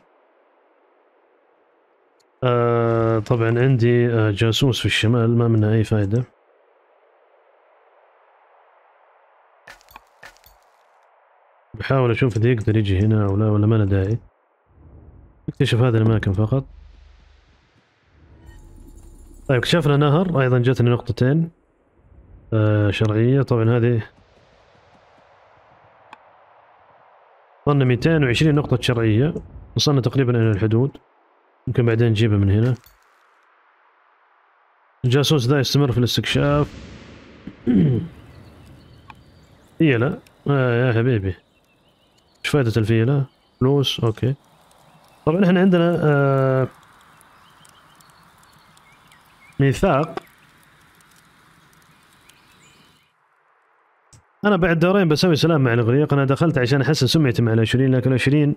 طبعا عندي جاسوس في الشمال ما منها أي فائدة. بحاول أشوف إذا يقدر يجي هنا أو لا، ولا ما له داعي. اكتشف هذه الأماكن فقط. طيب اكتشفنا نهر، أيضا جتني نقطتين شرعية. طبعا هذه وصلنا 220 نقطة شرعية، وصلنا تقريبا إلى الحدود. ممكن بعدين نجيبها من هنا. الجاسوس ذا يستمر في الاستكشاف. فيلة يا حبيبي، ايش فائدة الفيلة؟ فلوس، اوكي. طبعا احنا عندنا ميثاق. انا بعد دورين بسوي سلام مع الاغريق. انا دخلت عشان احسن سمعتي مع ال20، لكن ال20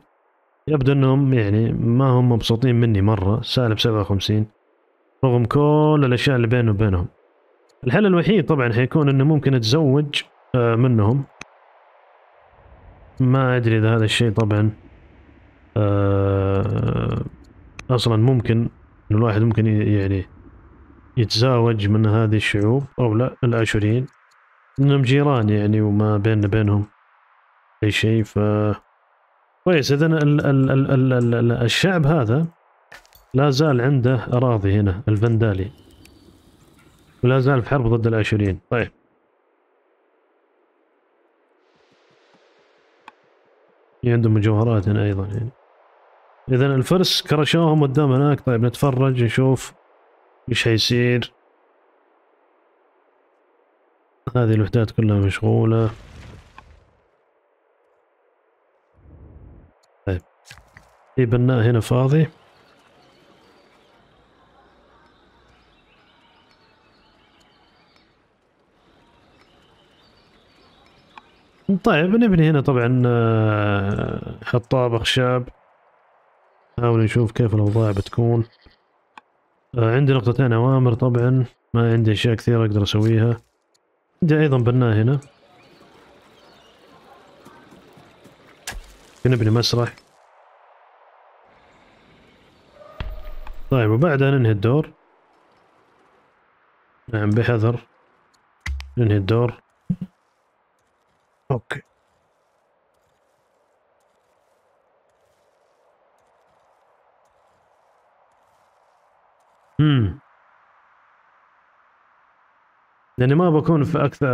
يبدو انهم يعني ما هم مبسوطين مني مرة. سالب 57 رغم كل الاشياء اللي بيني وبينهم. الحل الوحيد طبعا حيكون انه ممكن اتزوج منهم. ما ادري اذا هذا الشيء طبعا اصلا ممكن ان الواحد ممكن يعني يتزاوج من هذه الشعوب او لا. الاشوريين انهم جيران يعني، وما بيننا بينهم اي شيء. ف كويس. اذا الشعب هذا لا زال عنده اراضي هنا، الفندالي، ولا زال في حرب ضد الاشوريين. طيب عندهم مجوهرات هنا ايضا يعني. اذا الفرس كرشوهم قدام هناك. طيب نتفرج نشوف ايش هيصير. هذه الوحدات كلها مشغولة. طيب في بناء هنا فاضي. طيب نبني هنا طبعا حطاب اخشاب. نحاول نشوف كيف الاوضاع بتكون. عندي نقطتين اوامر. طبعا ما عندي اشياء كثيرة اقدر اسويها. عندي ايضا بناء هنا، نبني مسرح. طيب وبعدها ننهي الدور. نعم بحذر ننهي الدور. اوكي لاني ما بكون في اكثر.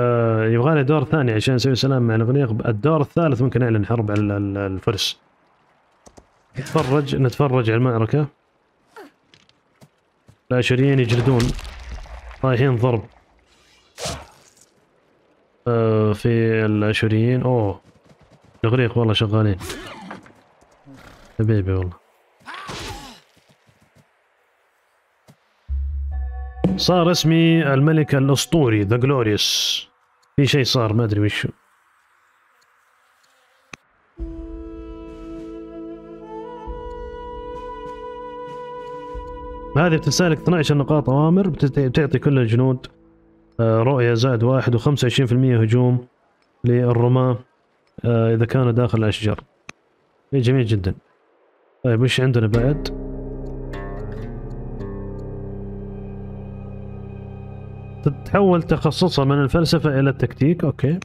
يبغالي دور ثاني عشان اسوي سلام مع الاغريق. الدور الثالث ممكن اعلن حرب على الفرس. نتفرج على المعركة. الاشوريين يجلدون، رايحين ضرب في الاشوريين. اوه الاغريق والله شغالين حبيبي والله. صار اسمي الملك الاسطوري ذا جلوريوس. في شيء صار ما ادري وشو. هذه بتسالك 12 نقاط اوامر، بتعطي كل الجنود رؤية زائد 1 و25% هجوم للرماة اذا كانوا داخل الاشجار. شيء جميل جدا. طيب وش عندنا بعد؟ تتحول تخصصها من الفلسفة إلى التكتيك. أوكي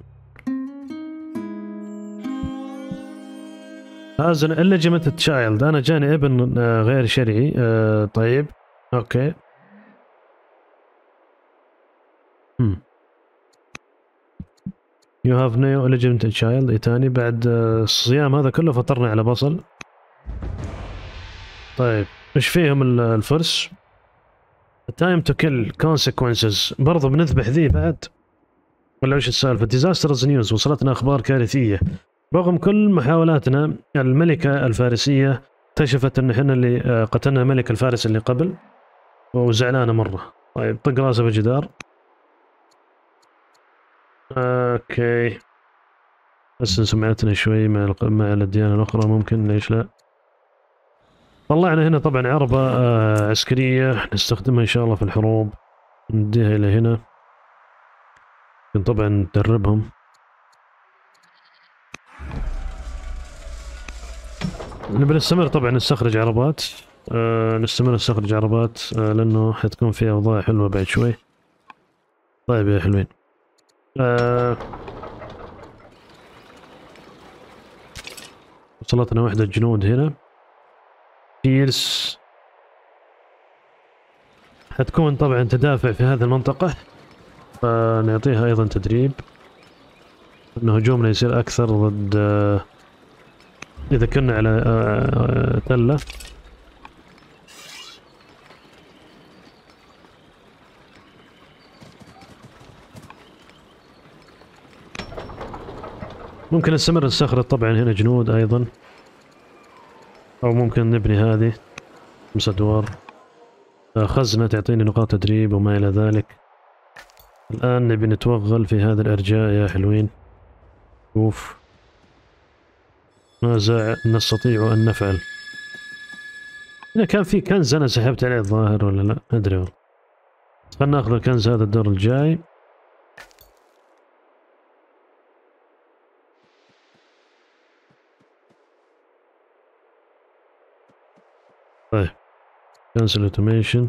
هازن إليجمنت تشايلد. أنا جاني ابن غير شرعي. طيب أوكي. You have no illegitimate child. إتاني بعد الصيام هذا كله فطرنا على بصل. طيب إيش فيهم الفرس؟ تايم تو كيل كونسيكونسز. برضه بنذبح ذي بعد ولا وش السالفه؟ ديزاسترز نيوز. وصلتنا اخبار كارثيه. رغم كل محاولاتنا الملكه الفارسيه اكتشفت ان احنا اللي قتلنا الملك الفارس اللي قبل، وزعلانه مره. طيب طق راسه بالجدار. اوكي بس سمعتنا شوي مع الاديان الاخرى ممكن، ليش لا. طلعنا هنا طبعا عربة عسكرية نستخدمها ان شاء الله في الحروب. نديها الى هنا ممكن طبعا ندربهم. نبي نستمر طبعا نستخرج عربات، نستمر نستخرج عربات لانه حتكون فيها اوضاع حلوه بعد شوي. طيب يا حلوين، وصلتنا وحده جنود هنا. تيرس حتكون طبعا تدافع في هذه المنطقه، فنعطيها ايضا تدريب ان هجومنا يصير اكثر ضد اذا كنا على تله. ممكن نستمر نستخرج طبعا هنا جنود ايضا، او ممكن نبني هذه 5 ادوار خزنه تعطيني نقاط تدريب وما الى ذلك. الان نبي نتوغل في هذا الارجاء يا حلوين. شوف ماذا نستطيع ان نفعل. هنا كان في كنز انا سحبت عليه الظاهر، ولا لا ما ادري والله. خلنا ناخذ الكنز هذا الدور الجاي. طيب كنسل اوتوميشن،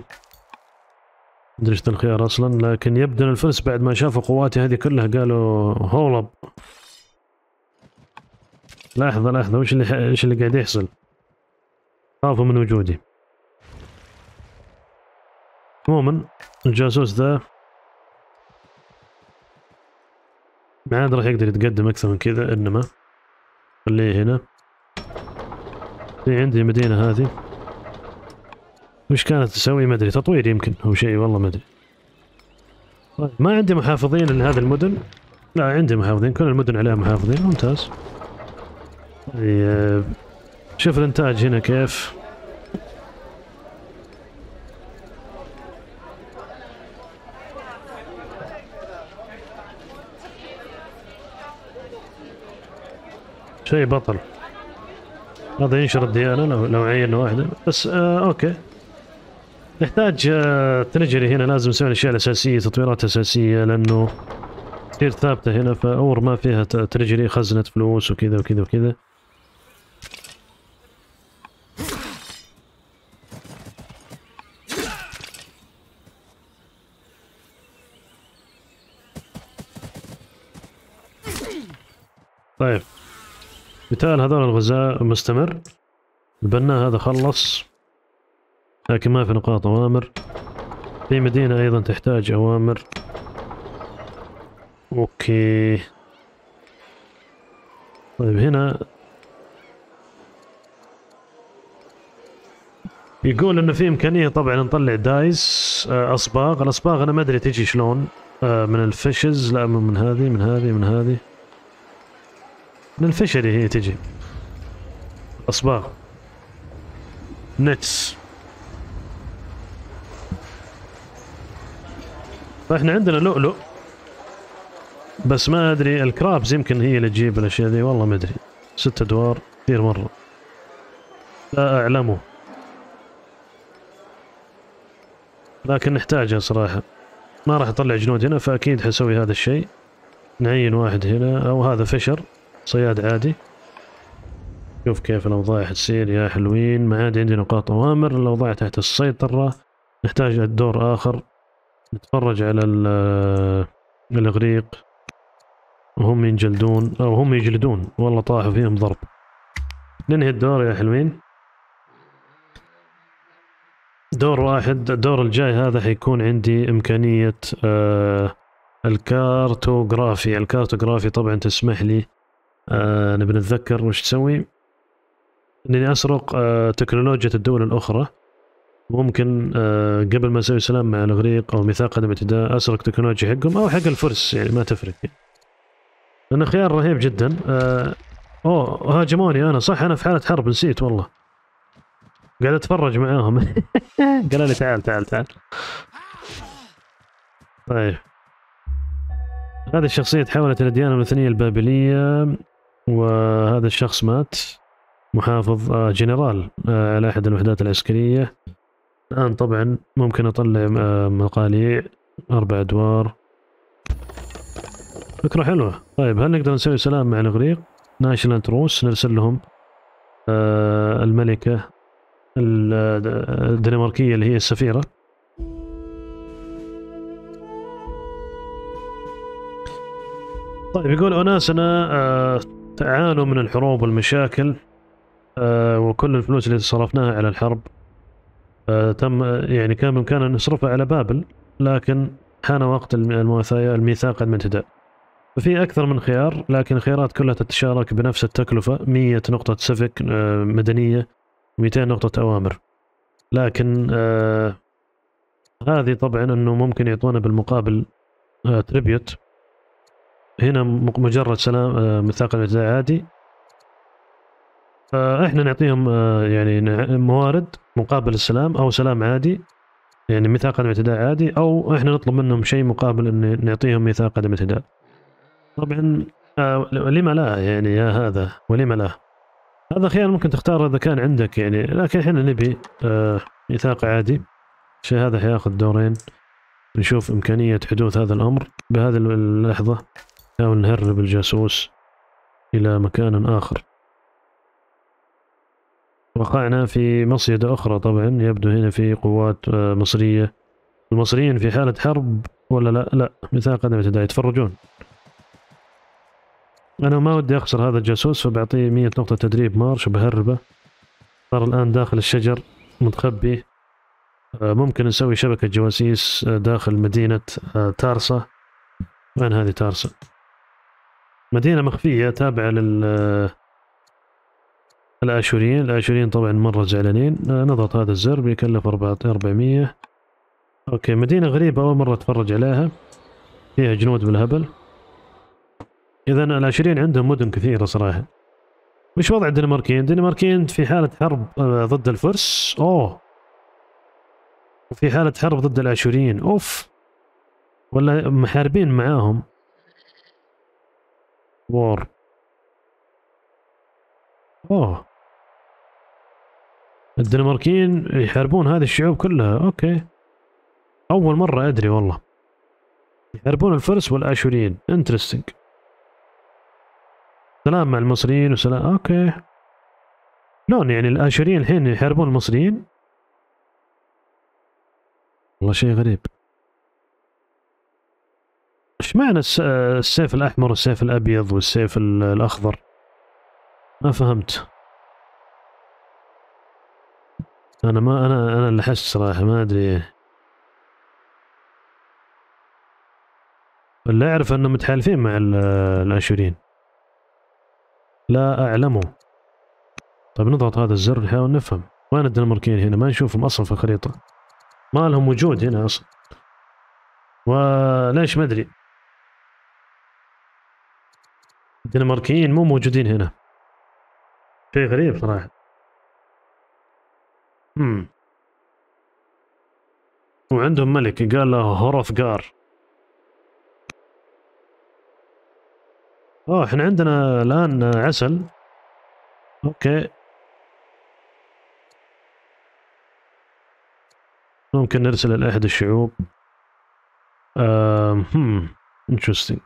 مدري ايش الخيار اصلا، لكن يبدو ان الفرس بعد ما شافوا قواتي هذه كلها قالوا هولب، لحظة لحظة، وش اللي قاعد يحصل؟ خافوا من وجودي. عموما الجاسوس ذا ما عاد راح يقدر يتقدم اكثر من كذا، انما خليه هنا في عندي المدينة هذه. وش كانت تسوي؟ ما ادري، تطوير يمكن او شيء، والله ما ادري. طيب ما عندي محافظين لهذه المدن؟ لا عندي محافظين، كل المدن عليها محافظين، ممتاز. طيب شوف الانتاج هنا كيف. شيء بطل هذا، ينشر الديانة لو عيننا واحدة بس. اوكي نحتاج تنجري هنا، لازم نسوي الاشياء الاساسية، تطويرات اساسية لانه كثير ثابتة هنا، فاور ما فيها تنجري خزنة فلوس وكذا وكذا وكذا. طيب قتال هذول الغزاة مستمر، البناء هذا خلص لكن ما في نقاط اوامر. في مدينة ايضا تحتاج اوامر. اوكي طيب هنا يقول انه في امكانية طبعا نطلع دايس، اصباغ. الاصباغ انا ما ادري تجي شلون، من الفشز، لا من هذه من هذه من هذه، من الفشري هي تجي اصباغ نتس. فاحنا عندنا لؤلؤ بس ما ادري الكرابز يمكن هي اللي تجيب الاشياء ذي، والله ما ادري. 6 ادوار كثير مره، لا اعلمه لكن نحتاجها صراحه. ما راح اطلع جنود هنا فاكيد حسوي هذا الشيء، نعين واحد هنا او هذا فشر صياد عادي. شوف كيف الاوضاع حتصير يا حلوين. ما عاد عندي نقاط اوامر، الاوضاع تحت السيطره. نحتاج الدور اخر نتفرج على الاغريق وهم ينجلدون او هم يجلدون، والله طاحوا فيهم ضرب. ننهي الدور يا حلوين، دور واحد. الدور الجاي هذا حيكون عندي امكانيه الكارتوغرافي. الكارتوغرافي طبعا تسمح لي نبي نتذكر وش تسوي، اني اسرق تكنولوجيا الدول الاخرى. ممكن قبل ما اسوي سلام مع الاغريق او ميثاق عدم اعتداء اسرق تكنولوجيا حقهم او حق الفرس، يعني ما تفرق لانه خيار رهيب جدا. اوه هاجموني انا، صح انا في حالة حرب نسيت والله، قاعد اتفرج معاهم قالوا لي تعال تعال تعال. طيب هذه الشخصية تحولت إلى الديانة المثنية البابلية، وهذا الشخص مات، محافظ جنرال على أحد الوحدات العسكرية. الآن طبعا ممكن أطلع مقاليع 4 أدوار، فكرة حلوة. طيب هل نقدر نسوي سلام مع الإغريق؟ ناشلان تروس، نرسل لهم الملكة الدنماركية اللي هي السفيرة. طيب يقول أناسنا تعانوا من الحروب والمشاكل، وكل الفلوس اللي صرفناها على الحرب تم يعني كان بإمكاننا أن نصرفها على بابل، لكن حان وقت الميثاق المنتدى. ففي أكثر من خيار، لكن الخيارات كلها تتشارك بنفس التكلفة 100 نقطة سفك مدنية، 200 نقطة أوامر. لكن هذه طبعا أنه ممكن يعطونا بالمقابل تريبيوت. هنا مجرد سلام ميثاق الانتداء عادي، فإحنا نعطيهم يعني موارد مقابل السلام أو سلام عادي، يعني ميثاق الانتداء عادي، أو إحنا نطلب منهم شيء مقابل أن نعطيهم ميثاق الانتداء. طبعا لما لا يعني يا هذا ولما لا، هذا خيار ممكن تختاره إذا كان عندك يعني، لكن إحنا نبي ميثاق عادي. الشيء هذا حياخذ دورين، نشوف إمكانية حدوث هذا الأمر. بهذه اللحظة نحاول نهرب الجاسوس إلى مكان آخر. وقعنا في مصيدة أخرى طبعا، يبدو هنا في قوات مصرية. المصريين في حالة حرب ولا لا؟ لا، ميثاق الانتداء يتفرجون. أنا ما ودي أخسر هذا الجاسوس، فبعطيه 100 نقطة تدريب مارش وبهربه. صار الآن داخل الشجر متخبي. ممكن نسوي شبكة جواسيس داخل مدينة تارسا. وين هذه تارسا؟ مدينة مخفية تابعة للآشوريين. الآشوريين طبعا مرة زعلانين. نضغط هذا الزر، بيكلف 400. أوكي، مدينة غريبة أول مرة أتفرج عليها، فيها جنود بالهبل. إذا الآشوريين عندهم مدن كثيرة صراحة. مش وضع الدنماركيين. الدنماركيين في حالة حرب ضد الفرس، أوه، وفي حالة حرب ضد الآشوريين، أوف، ولا محاربين معاهم. وور، أوه، الدنماركيين يحاربون هذه الشعوب كلها، أوكي، أول مرة أدري والله. يحاربون الفرس والآشوريين، انترستنج. سلام مع المصريين وسلام، اوكي. لون يعني الآشوريين الحين يحاربون المصريين، والله شيء غريب. ايش معنى السيف الأحمر والسيف الأبيض والسيف الأخضر؟ ما فهمت. أنا ما أنا اللي حس صراحة، ما أدري. اللي أعرف إنهم متحالفين مع الآشوريين. لا أعلمه. طيب نضغط هذا الزر نحاول نفهم. وين الدنماركيين هنا؟ ما نشوفهم أصلا في الخريطة، ما لهم وجود هنا أصلا. وليش ما أدري، الدنماركيين مو موجودين هنا، شيء غريب صراحة. وعندهم ملك قال له هورفجار. اوه، احنا عندنا الآن عسل، اوكي. ممكن نرسل إلى أحد الشعوب. انترستنج.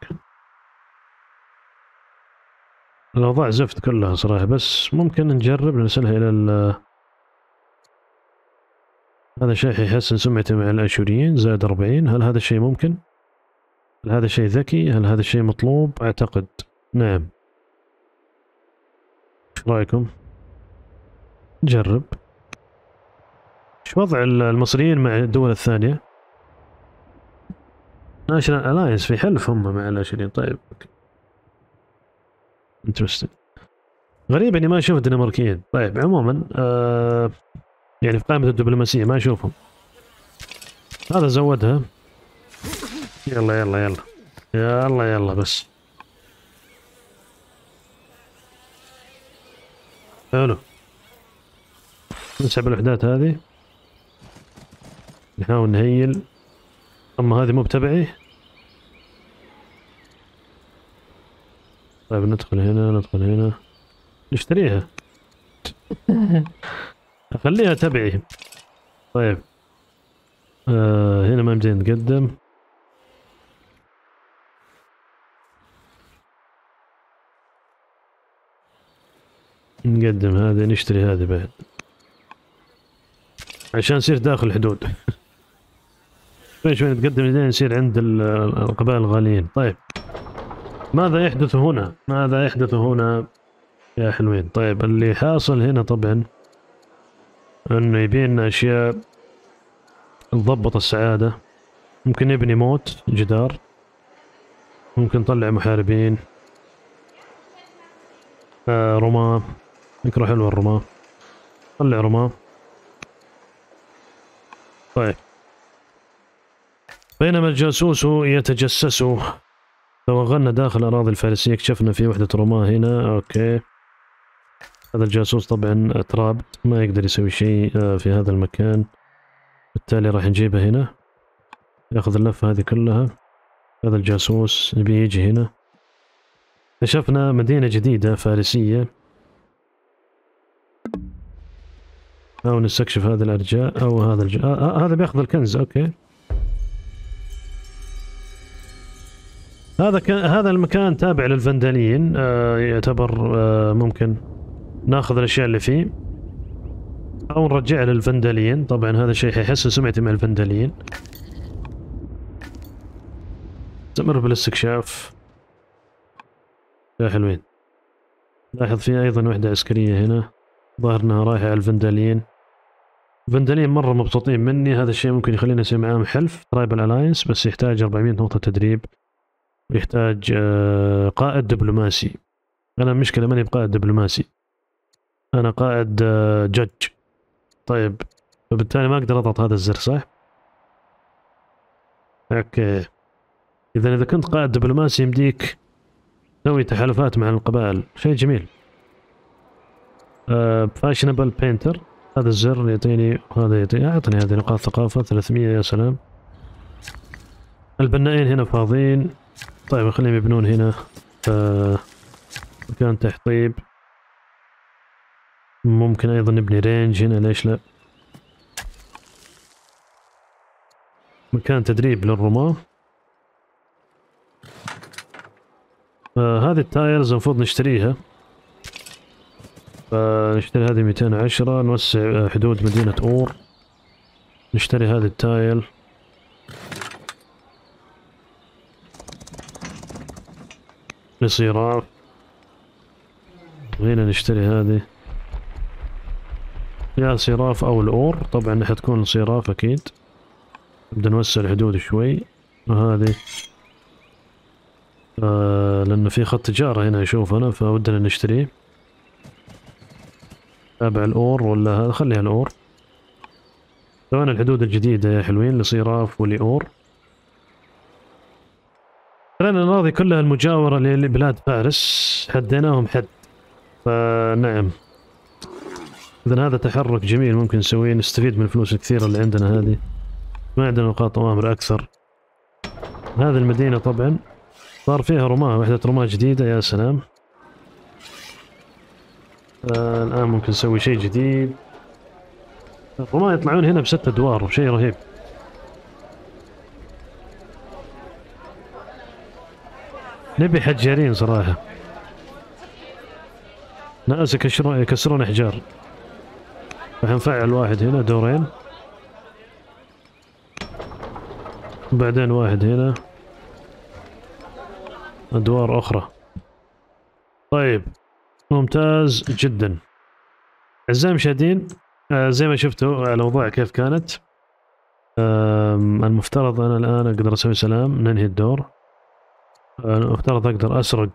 الأوضاع زفت كلها صراحة، بس ممكن نجرب نرسلها إلى هذا الشيء حيحسن سمعته مع الآشوريين. زائد 40. هل هذا الشيء ممكن؟ هل هذا الشيء ذكي؟ هل هذا الشيء مطلوب؟ أعتقد نعم. ايش رأيكم؟ نجرب. ايش وضع المصريين مع الدول الثانية؟ ناشونال الاينس في حلف هم مع الآشوريين. طيب اوكي، انترستنج. غريب اني ما اشوف الدنماركيين. طيب عموما يعني في قائمة الدبلوماسية ما اشوفهم. هذا زودها. يلا يلا يلا يلا يلا بس. حلو، نسحب الوحدات هذه، نحاول نهيل. اما هذه مو بتبعي. طيب ندخل هنا، ندخل هنا، نشتريها. اخليها تبعي. طيب هنا ما يمدينا نتقدم. نقدم هذا، نشتري هذا بعد عشان نصير داخل الحدود. شوي شوي نتقدم لين نصير عند القبائل الغاليين. طيب ماذا يحدث هنا؟ ماذا يحدث هنا يا حلوين؟ طيب اللي حاصل هنا طبعا انه يبينا اشياء تضبط السعادة. ممكن نبني موت جدار، ممكن نطلع محاربين، رماة، فكرة حلوة الرماة، طلع رماة. طيب بينما الجاسوس يتجسس توغلنا داخل الأراضي الفارسية، اكتشفنا في وحدة رماة هنا. اوكي هذا الجاسوس طبعا تراب ما يقدر يسوي شيء في هذا المكان، بالتالي راح نجيبه هنا ياخذ اللفة هذه كلها. هذا الجاسوس نبي يجي هنا. اكتشفنا مدينة جديدة فارسية، او نستكشف هذا الارجاء او هذا هذا بياخذ الكنز. اوكي هذا هذا المكان تابع للفنداليين، يعتبر ممكن ناخذ الاشياء اللي فيه او نرجعها للفنداليين. طبعا هذا الشيء حيحسن سمعتي مع الفنداليين. استمر بالاستكشاف يا حلوين. لاحظ في ايضا وحدة عسكرية هنا، ظاهر انها رايحة على الفنداليين. الفنداليين مرة مبسوطين مني، هذا الشيء ممكن يخلينا نسوي معاهم حلف ترايبل الاينس، بس يحتاج 400 نقطة تدريب ويحتاج قائد دبلوماسي. انا المشكلة ماني بقائد دبلوماسي، انا قائد جج. طيب فبالتالي ما اقدر اضغط هذا الزر صح؟ اوكي اذا كنت قائد دبلوماسي يمديك تسوي تحالفات مع القبائل، شيء جميل. فاشنبل بينتر، هذا الزر يعطيني وهذا يعطيني، اعطني هذه نقاط ثقافة 300. يا سلام. البنائين هنا فاضيين، طيب خليهم يبنون هنا مكان تحطيب. ممكن ايضا نبني رينج هنا، ليش لا؟ مكان تدريب للرماة. هذه التايرز المفروض نشتريها، فنشتري هذه 210، نوسع حدود مدينة اور، نشتري هذه التايل. لصراع هنا، نشتري هذه يا صراف او الاور، طبعا حتكون صراف اكيد. نبدا نوسع الحدود شوي، وهذه لانه في خط تجارة هنا اشوف انا، فودنا نشتريه. تابع الاور ولا هذا؟ خليها الاور. سوينا الحدود الجديدة يا حلوين لصراف ولاور. خلينا الأراضي كلها المجاورة لبلاد فارس حديناهم حد، فنعم إذا هذا تحرك جميل ممكن نسويه، نستفيد من الفلوس الكثيرة اللي عندنا هذه، ما عندنا نقاط أوامر أكثر. هذه المدينة طبعا صار فيها رماة، وحدة رماة جديدة، يا سلام. الآن ممكن نسوي شيء جديد. الرماة يطلعون هنا بست أدوار، شيء رهيب. نبي حجارين صراحة، ناس يكسرون أحجار. راح نفعل واحد هنا، دورين، وبعدين واحد هنا، أدوار أخرى. طيب ممتاز جدا. أعزائي المشاهدين، زي ما شفتوا الأوضاع كيف كانت. المفترض أنا الآن أقدر أسوي سلام، ننهي الدور. افترض اقدر اسرق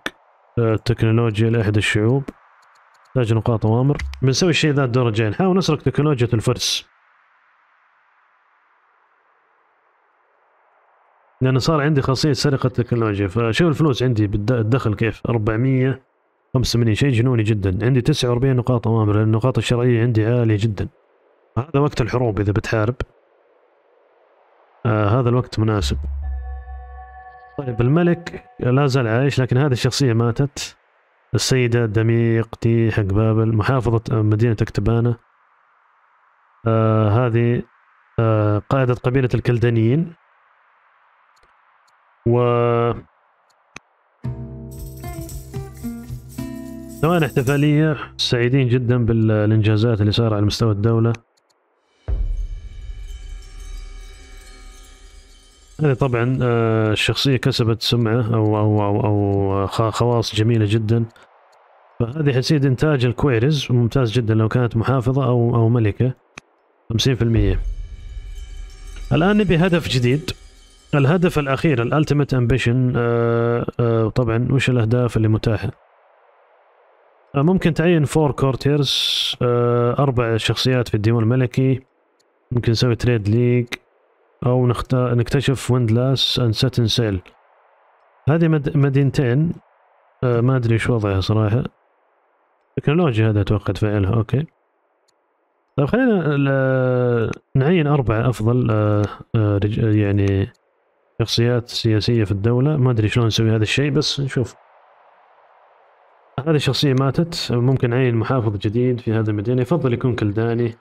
تكنولوجيا لاحد الشعوب، احتاج نقاط اوامر. بنسوي الشيء ذا الدور الجاي، نحاول نسرق تكنولوجيا الفرس، لان صار عندي خاصيه سرقه التكنولوجيا. فشوف الفلوس عندي بالدخل كيف، 485، شيء جنوني جدا. عندي 49 نقاط اوامر، لان النقاط الشرعيه عندي عاليه جدا. هذا وقت الحروب، اذا بتحارب هذا الوقت مناسب. طيب الملك لا زال عايش، لكن هذه الشخصية ماتت. السيدة دميق تي حق بابل، محافظة مدينة اكتبانة. هذه قائدة قبيلة الكلدانيين. و ثواني احتفالية، سعيدين جدا بالانجازات اللي صار على مستوى الدولة. هذه طبعا الشخصية كسبت سمعة أو خواص جميلة جدا، فهذه حسيت إنتاج الكويرز ممتاز جدا لو كانت محافظة أو ملكة 50%. الآن نبي هدف جديد، الهدف الأخير الألتيميت أمبيشن. طبعا وش الأهداف اللي متاحة؟ ممكن تعين 4 كورتيرز، 4 شخصيات في الديوان الملكي، ممكن نسوي تريد ليج، أو نكتشف ويندلاس أند ساتن سيل. هذه مدينتين ما أدري إيش وضعها صراحة، تكنولوجيا هذا أتوقع تفاعلها. أوكي طيب خلينا نعين 4 أفضل يعني شخصيات سياسية في الدولة. ما أدري شلون نسوي هذا الشيء بس نشوف. هذه الشخصية ماتت، ممكن نعين محافظ جديد في هذا المدينة، يفضل يكون كلداني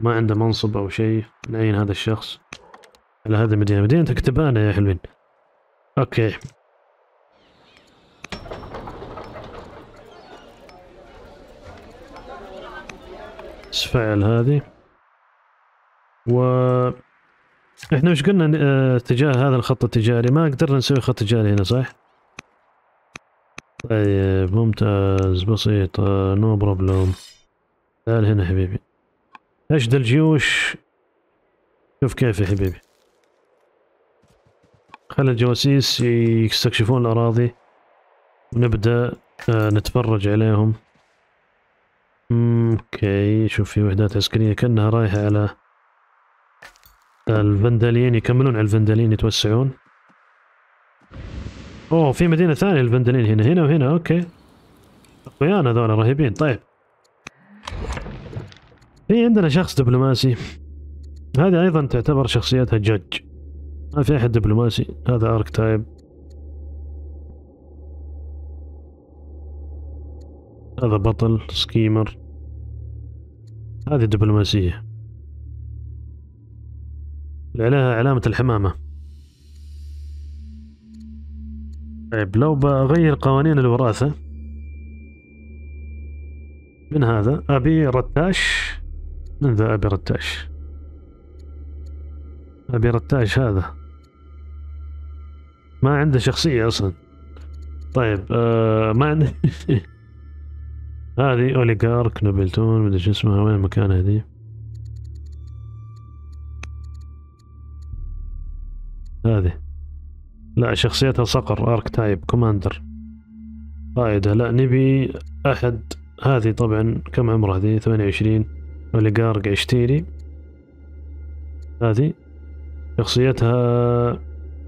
ما عنده منصب أو شيء. نعين هذا الشخص على هذا المدينة، مدينة كتبانة يا حلوين. أوكي فعل هذه. و احنا وش قلنا تجاه هذا الخط التجاري؟ ما قدرنا نسوي خط تجاري هنا صح؟ طيب ممتاز، بسيط نو بروبلم. تعال هنا حبيبي، أشد الجيوش، شوف كيف يا حبيبي. خلي الجواسيس يستكشفون الأراضي ونبدأ نتفرج عليهم. اوكي شوف في وحدات عسكرية كأنها رايحة على الفندليين، يكملون على الفندليين يتوسعون. اوه في مدينة ثانية الفندليين، هنا وهنا. اوكي اخويانا هذول رهيبين. طيب في عندنا شخص دبلوماسي، هذه ايضا تعتبر شخصيتها جج، ما في احد دبلوماسي. هذا اركتايب، هذا بطل سكيمر، هذه دبلوماسية اللي عليها علامة الحمامة. طيب لو بغير قوانين الوراثة من هذا، أبي رتاش من ذا، أبي رتاش، أبي رتاش هذا ما عنده شخصية أصلا. طيب ما عنده هذه اوليغارك نوبلتون، مدري شو اسمها، وين مكان هذي. هذه لا شخصيتها صقر، اركتايب كوماندر قائدة. لا نبي احد. هذه طبعا كم عمرها هذي؟ 28. اوليغارك اشتيري، هذه شخصيتها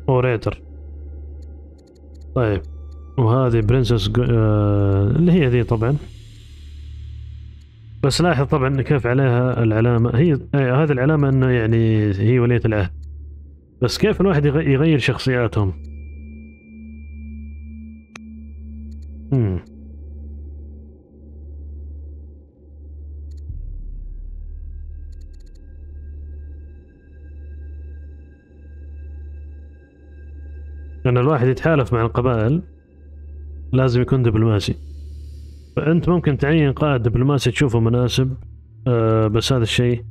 اوريتر. طيب وهذه برنسس اللي هي ذي طبعا، بس لاحظ طبعا كيف عليها العلامة. هي هذه العلامة انه يعني هي ولية العهد، بس كيف الواحد يغير شخصياتهم. لأن الواحد يتحالف مع القبائل لازم يكون دبلوماسي، فأنت ممكن تعين قائد دبلوماسي تشوفه مناسب. بس هذا الشيء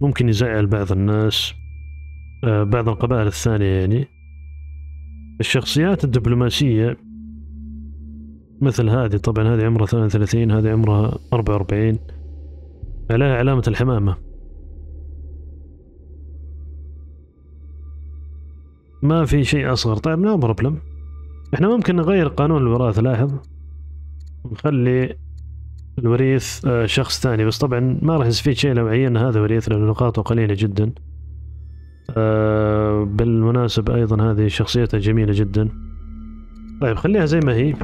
ممكن يزعل بعض الناس، بعض القبائل الثانية. يعني الشخصيات الدبلوماسية مثل هذه طبعا، هذه عمرها 32، هذه عمرها 44، عليها علامة الحمامة. ما في شيء أصغر. طيب لا بروبلم، احنا ممكن نغير قانون الوراثة. لاحظ نخلي الوريث شخص ثاني، بس طبعا ما راح يستفيد شيء لو عينا هذا وريث لأن نقاطه قليلة جدا. بالمناسبة أيضا هذه شخصيتها جميلة جدا. طيب خليها زي ما هي،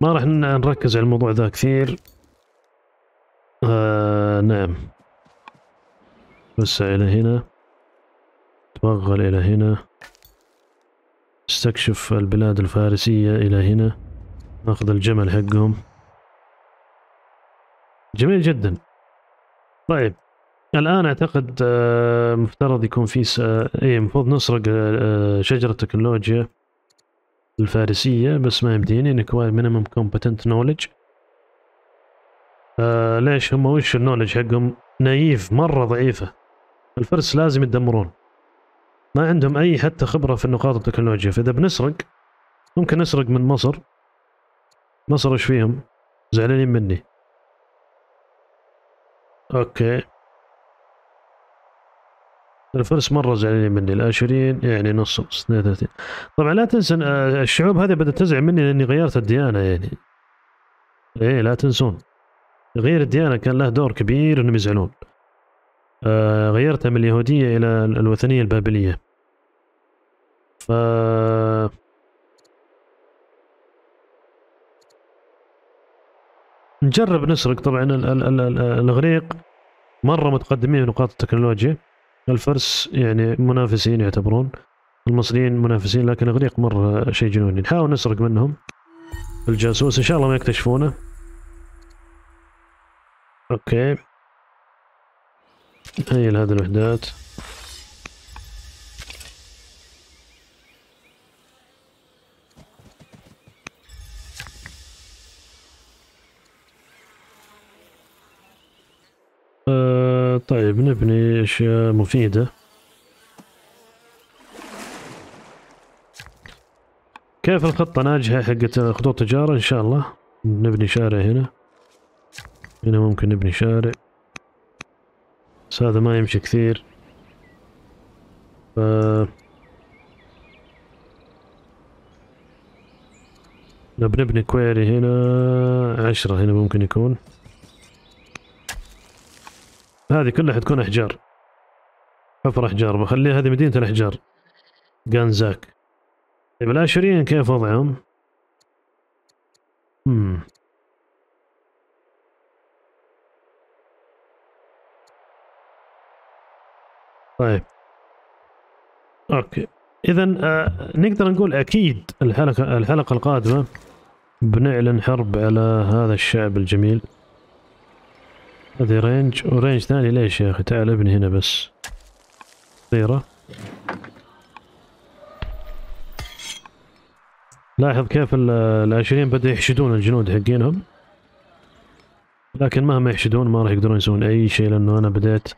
ما راح نركز على الموضوع ذا كثير. نعم بس إلى هنا، توغل إلى هنا، استكشف البلاد الفارسية إلى هنا، ناخذ الجمل حقهم. جميل جدا. طيب الآن أعتقد مفترض يكون في المفروض نسرق شجرة تكنولوجيا الفارسية بس ما يمديني نكوار مينيمم كومبتنت نولج. ليش هم وش النولج حقهم نايف مرة ضعيفة. الفرس لازم يتدمرون، ما عندهم أي حتى خبرة في النقاط التكنولوجية. فإذا بنسرق ممكن نسرق من مصر. مصر وش فيهم زعلانين مني. أوكي الفرس مرة زعلانين مني، الآشوريين يعني نص 32. طبعا لا تنسى الشعوب هذه بدأت تزعل مني لأني غيرت الديانة يعني. إيه لا تنسون غير الديانة كان له دور كبير إنهم يزعلون. غيرتها من اليهودية إلى الوثنية البابلية. ف نجرب نسرق. طبعا الإغريق مرة متقدمين في نقاط التكنولوجيا. الفرس يعني منافسين يعتبرون، المصريين منافسين، لكن الإغريق مرة شيء جنوني. نحاول نسرق منهم الجاسوس إن شاء الله ما يكتشفونه. أوكي هيا لهذه الوحدات. طيب نبني أشياء مفيدة. كيف الخطة ناجحة حقت خطوط تجارة إن شاء الله. نبني شارع هنا، هنا ممكن نبني شارع بس هذا ما يمشي كثير. نبني كويري هنا 10 هنا ممكن يكون. هذه كلها حتكون أحجار، حفر أحجار، بخليها هذه مدينة الأحجار غانزاك. طيب الآشوريين كيف وضعهم؟ طيب اوكي اذا نقدر نقول اكيد الحلقة القادمة بنعلن حرب على هذا الشعب الجميل. هذه رينج ورينج ثاني. ليش يا اخي تعال ابني هنا بس طيرة. لاحظ كيف العشرين بدأوا يحشدون الجنود حقينهم، لكن مهما يحشدون ما راح يقدرون يسوون اي شيء لانه انا بديت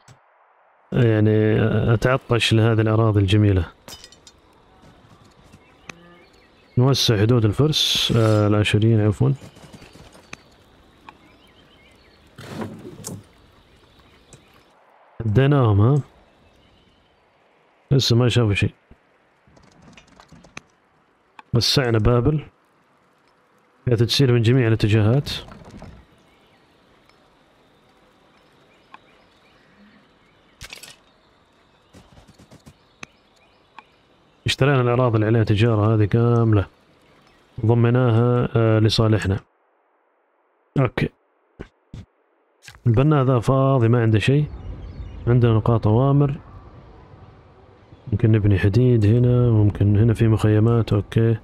يعني أتعطش لهذه الأراضي الجميلة. نوسع حدود الفرس العشريين عفوا. حديناهم ها لسه ما شافوا شيء. وسعنا بابل فيها تسير من جميع الاتجاهات. اشترينا الأراضي اللي عليها تجارة هذه كاملة، ضمناها لصالحنا. اوكي البناء ذا فاضي ما عنده شيء. عندنا نقاط أوامر، ممكن نبني حديد هنا، ممكن هنا في مخيمات. اوكي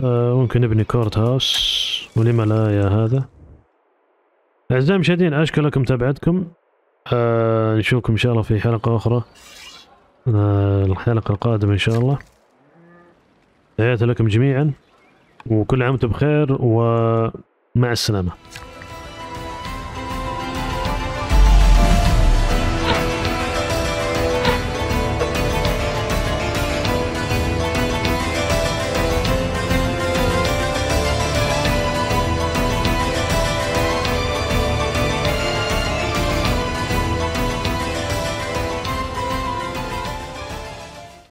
ممكن نبني كورت هاوس ولما لا. يا هذا أعزائي المشاهدين أشكركم متابعتكم. نشوفكم إن شاء الله في حلقة أخرى، الحلقة القادمة إن شاء الله. تحياتي لكم جميعا وكل عام وانتم بخير ومع السلامة.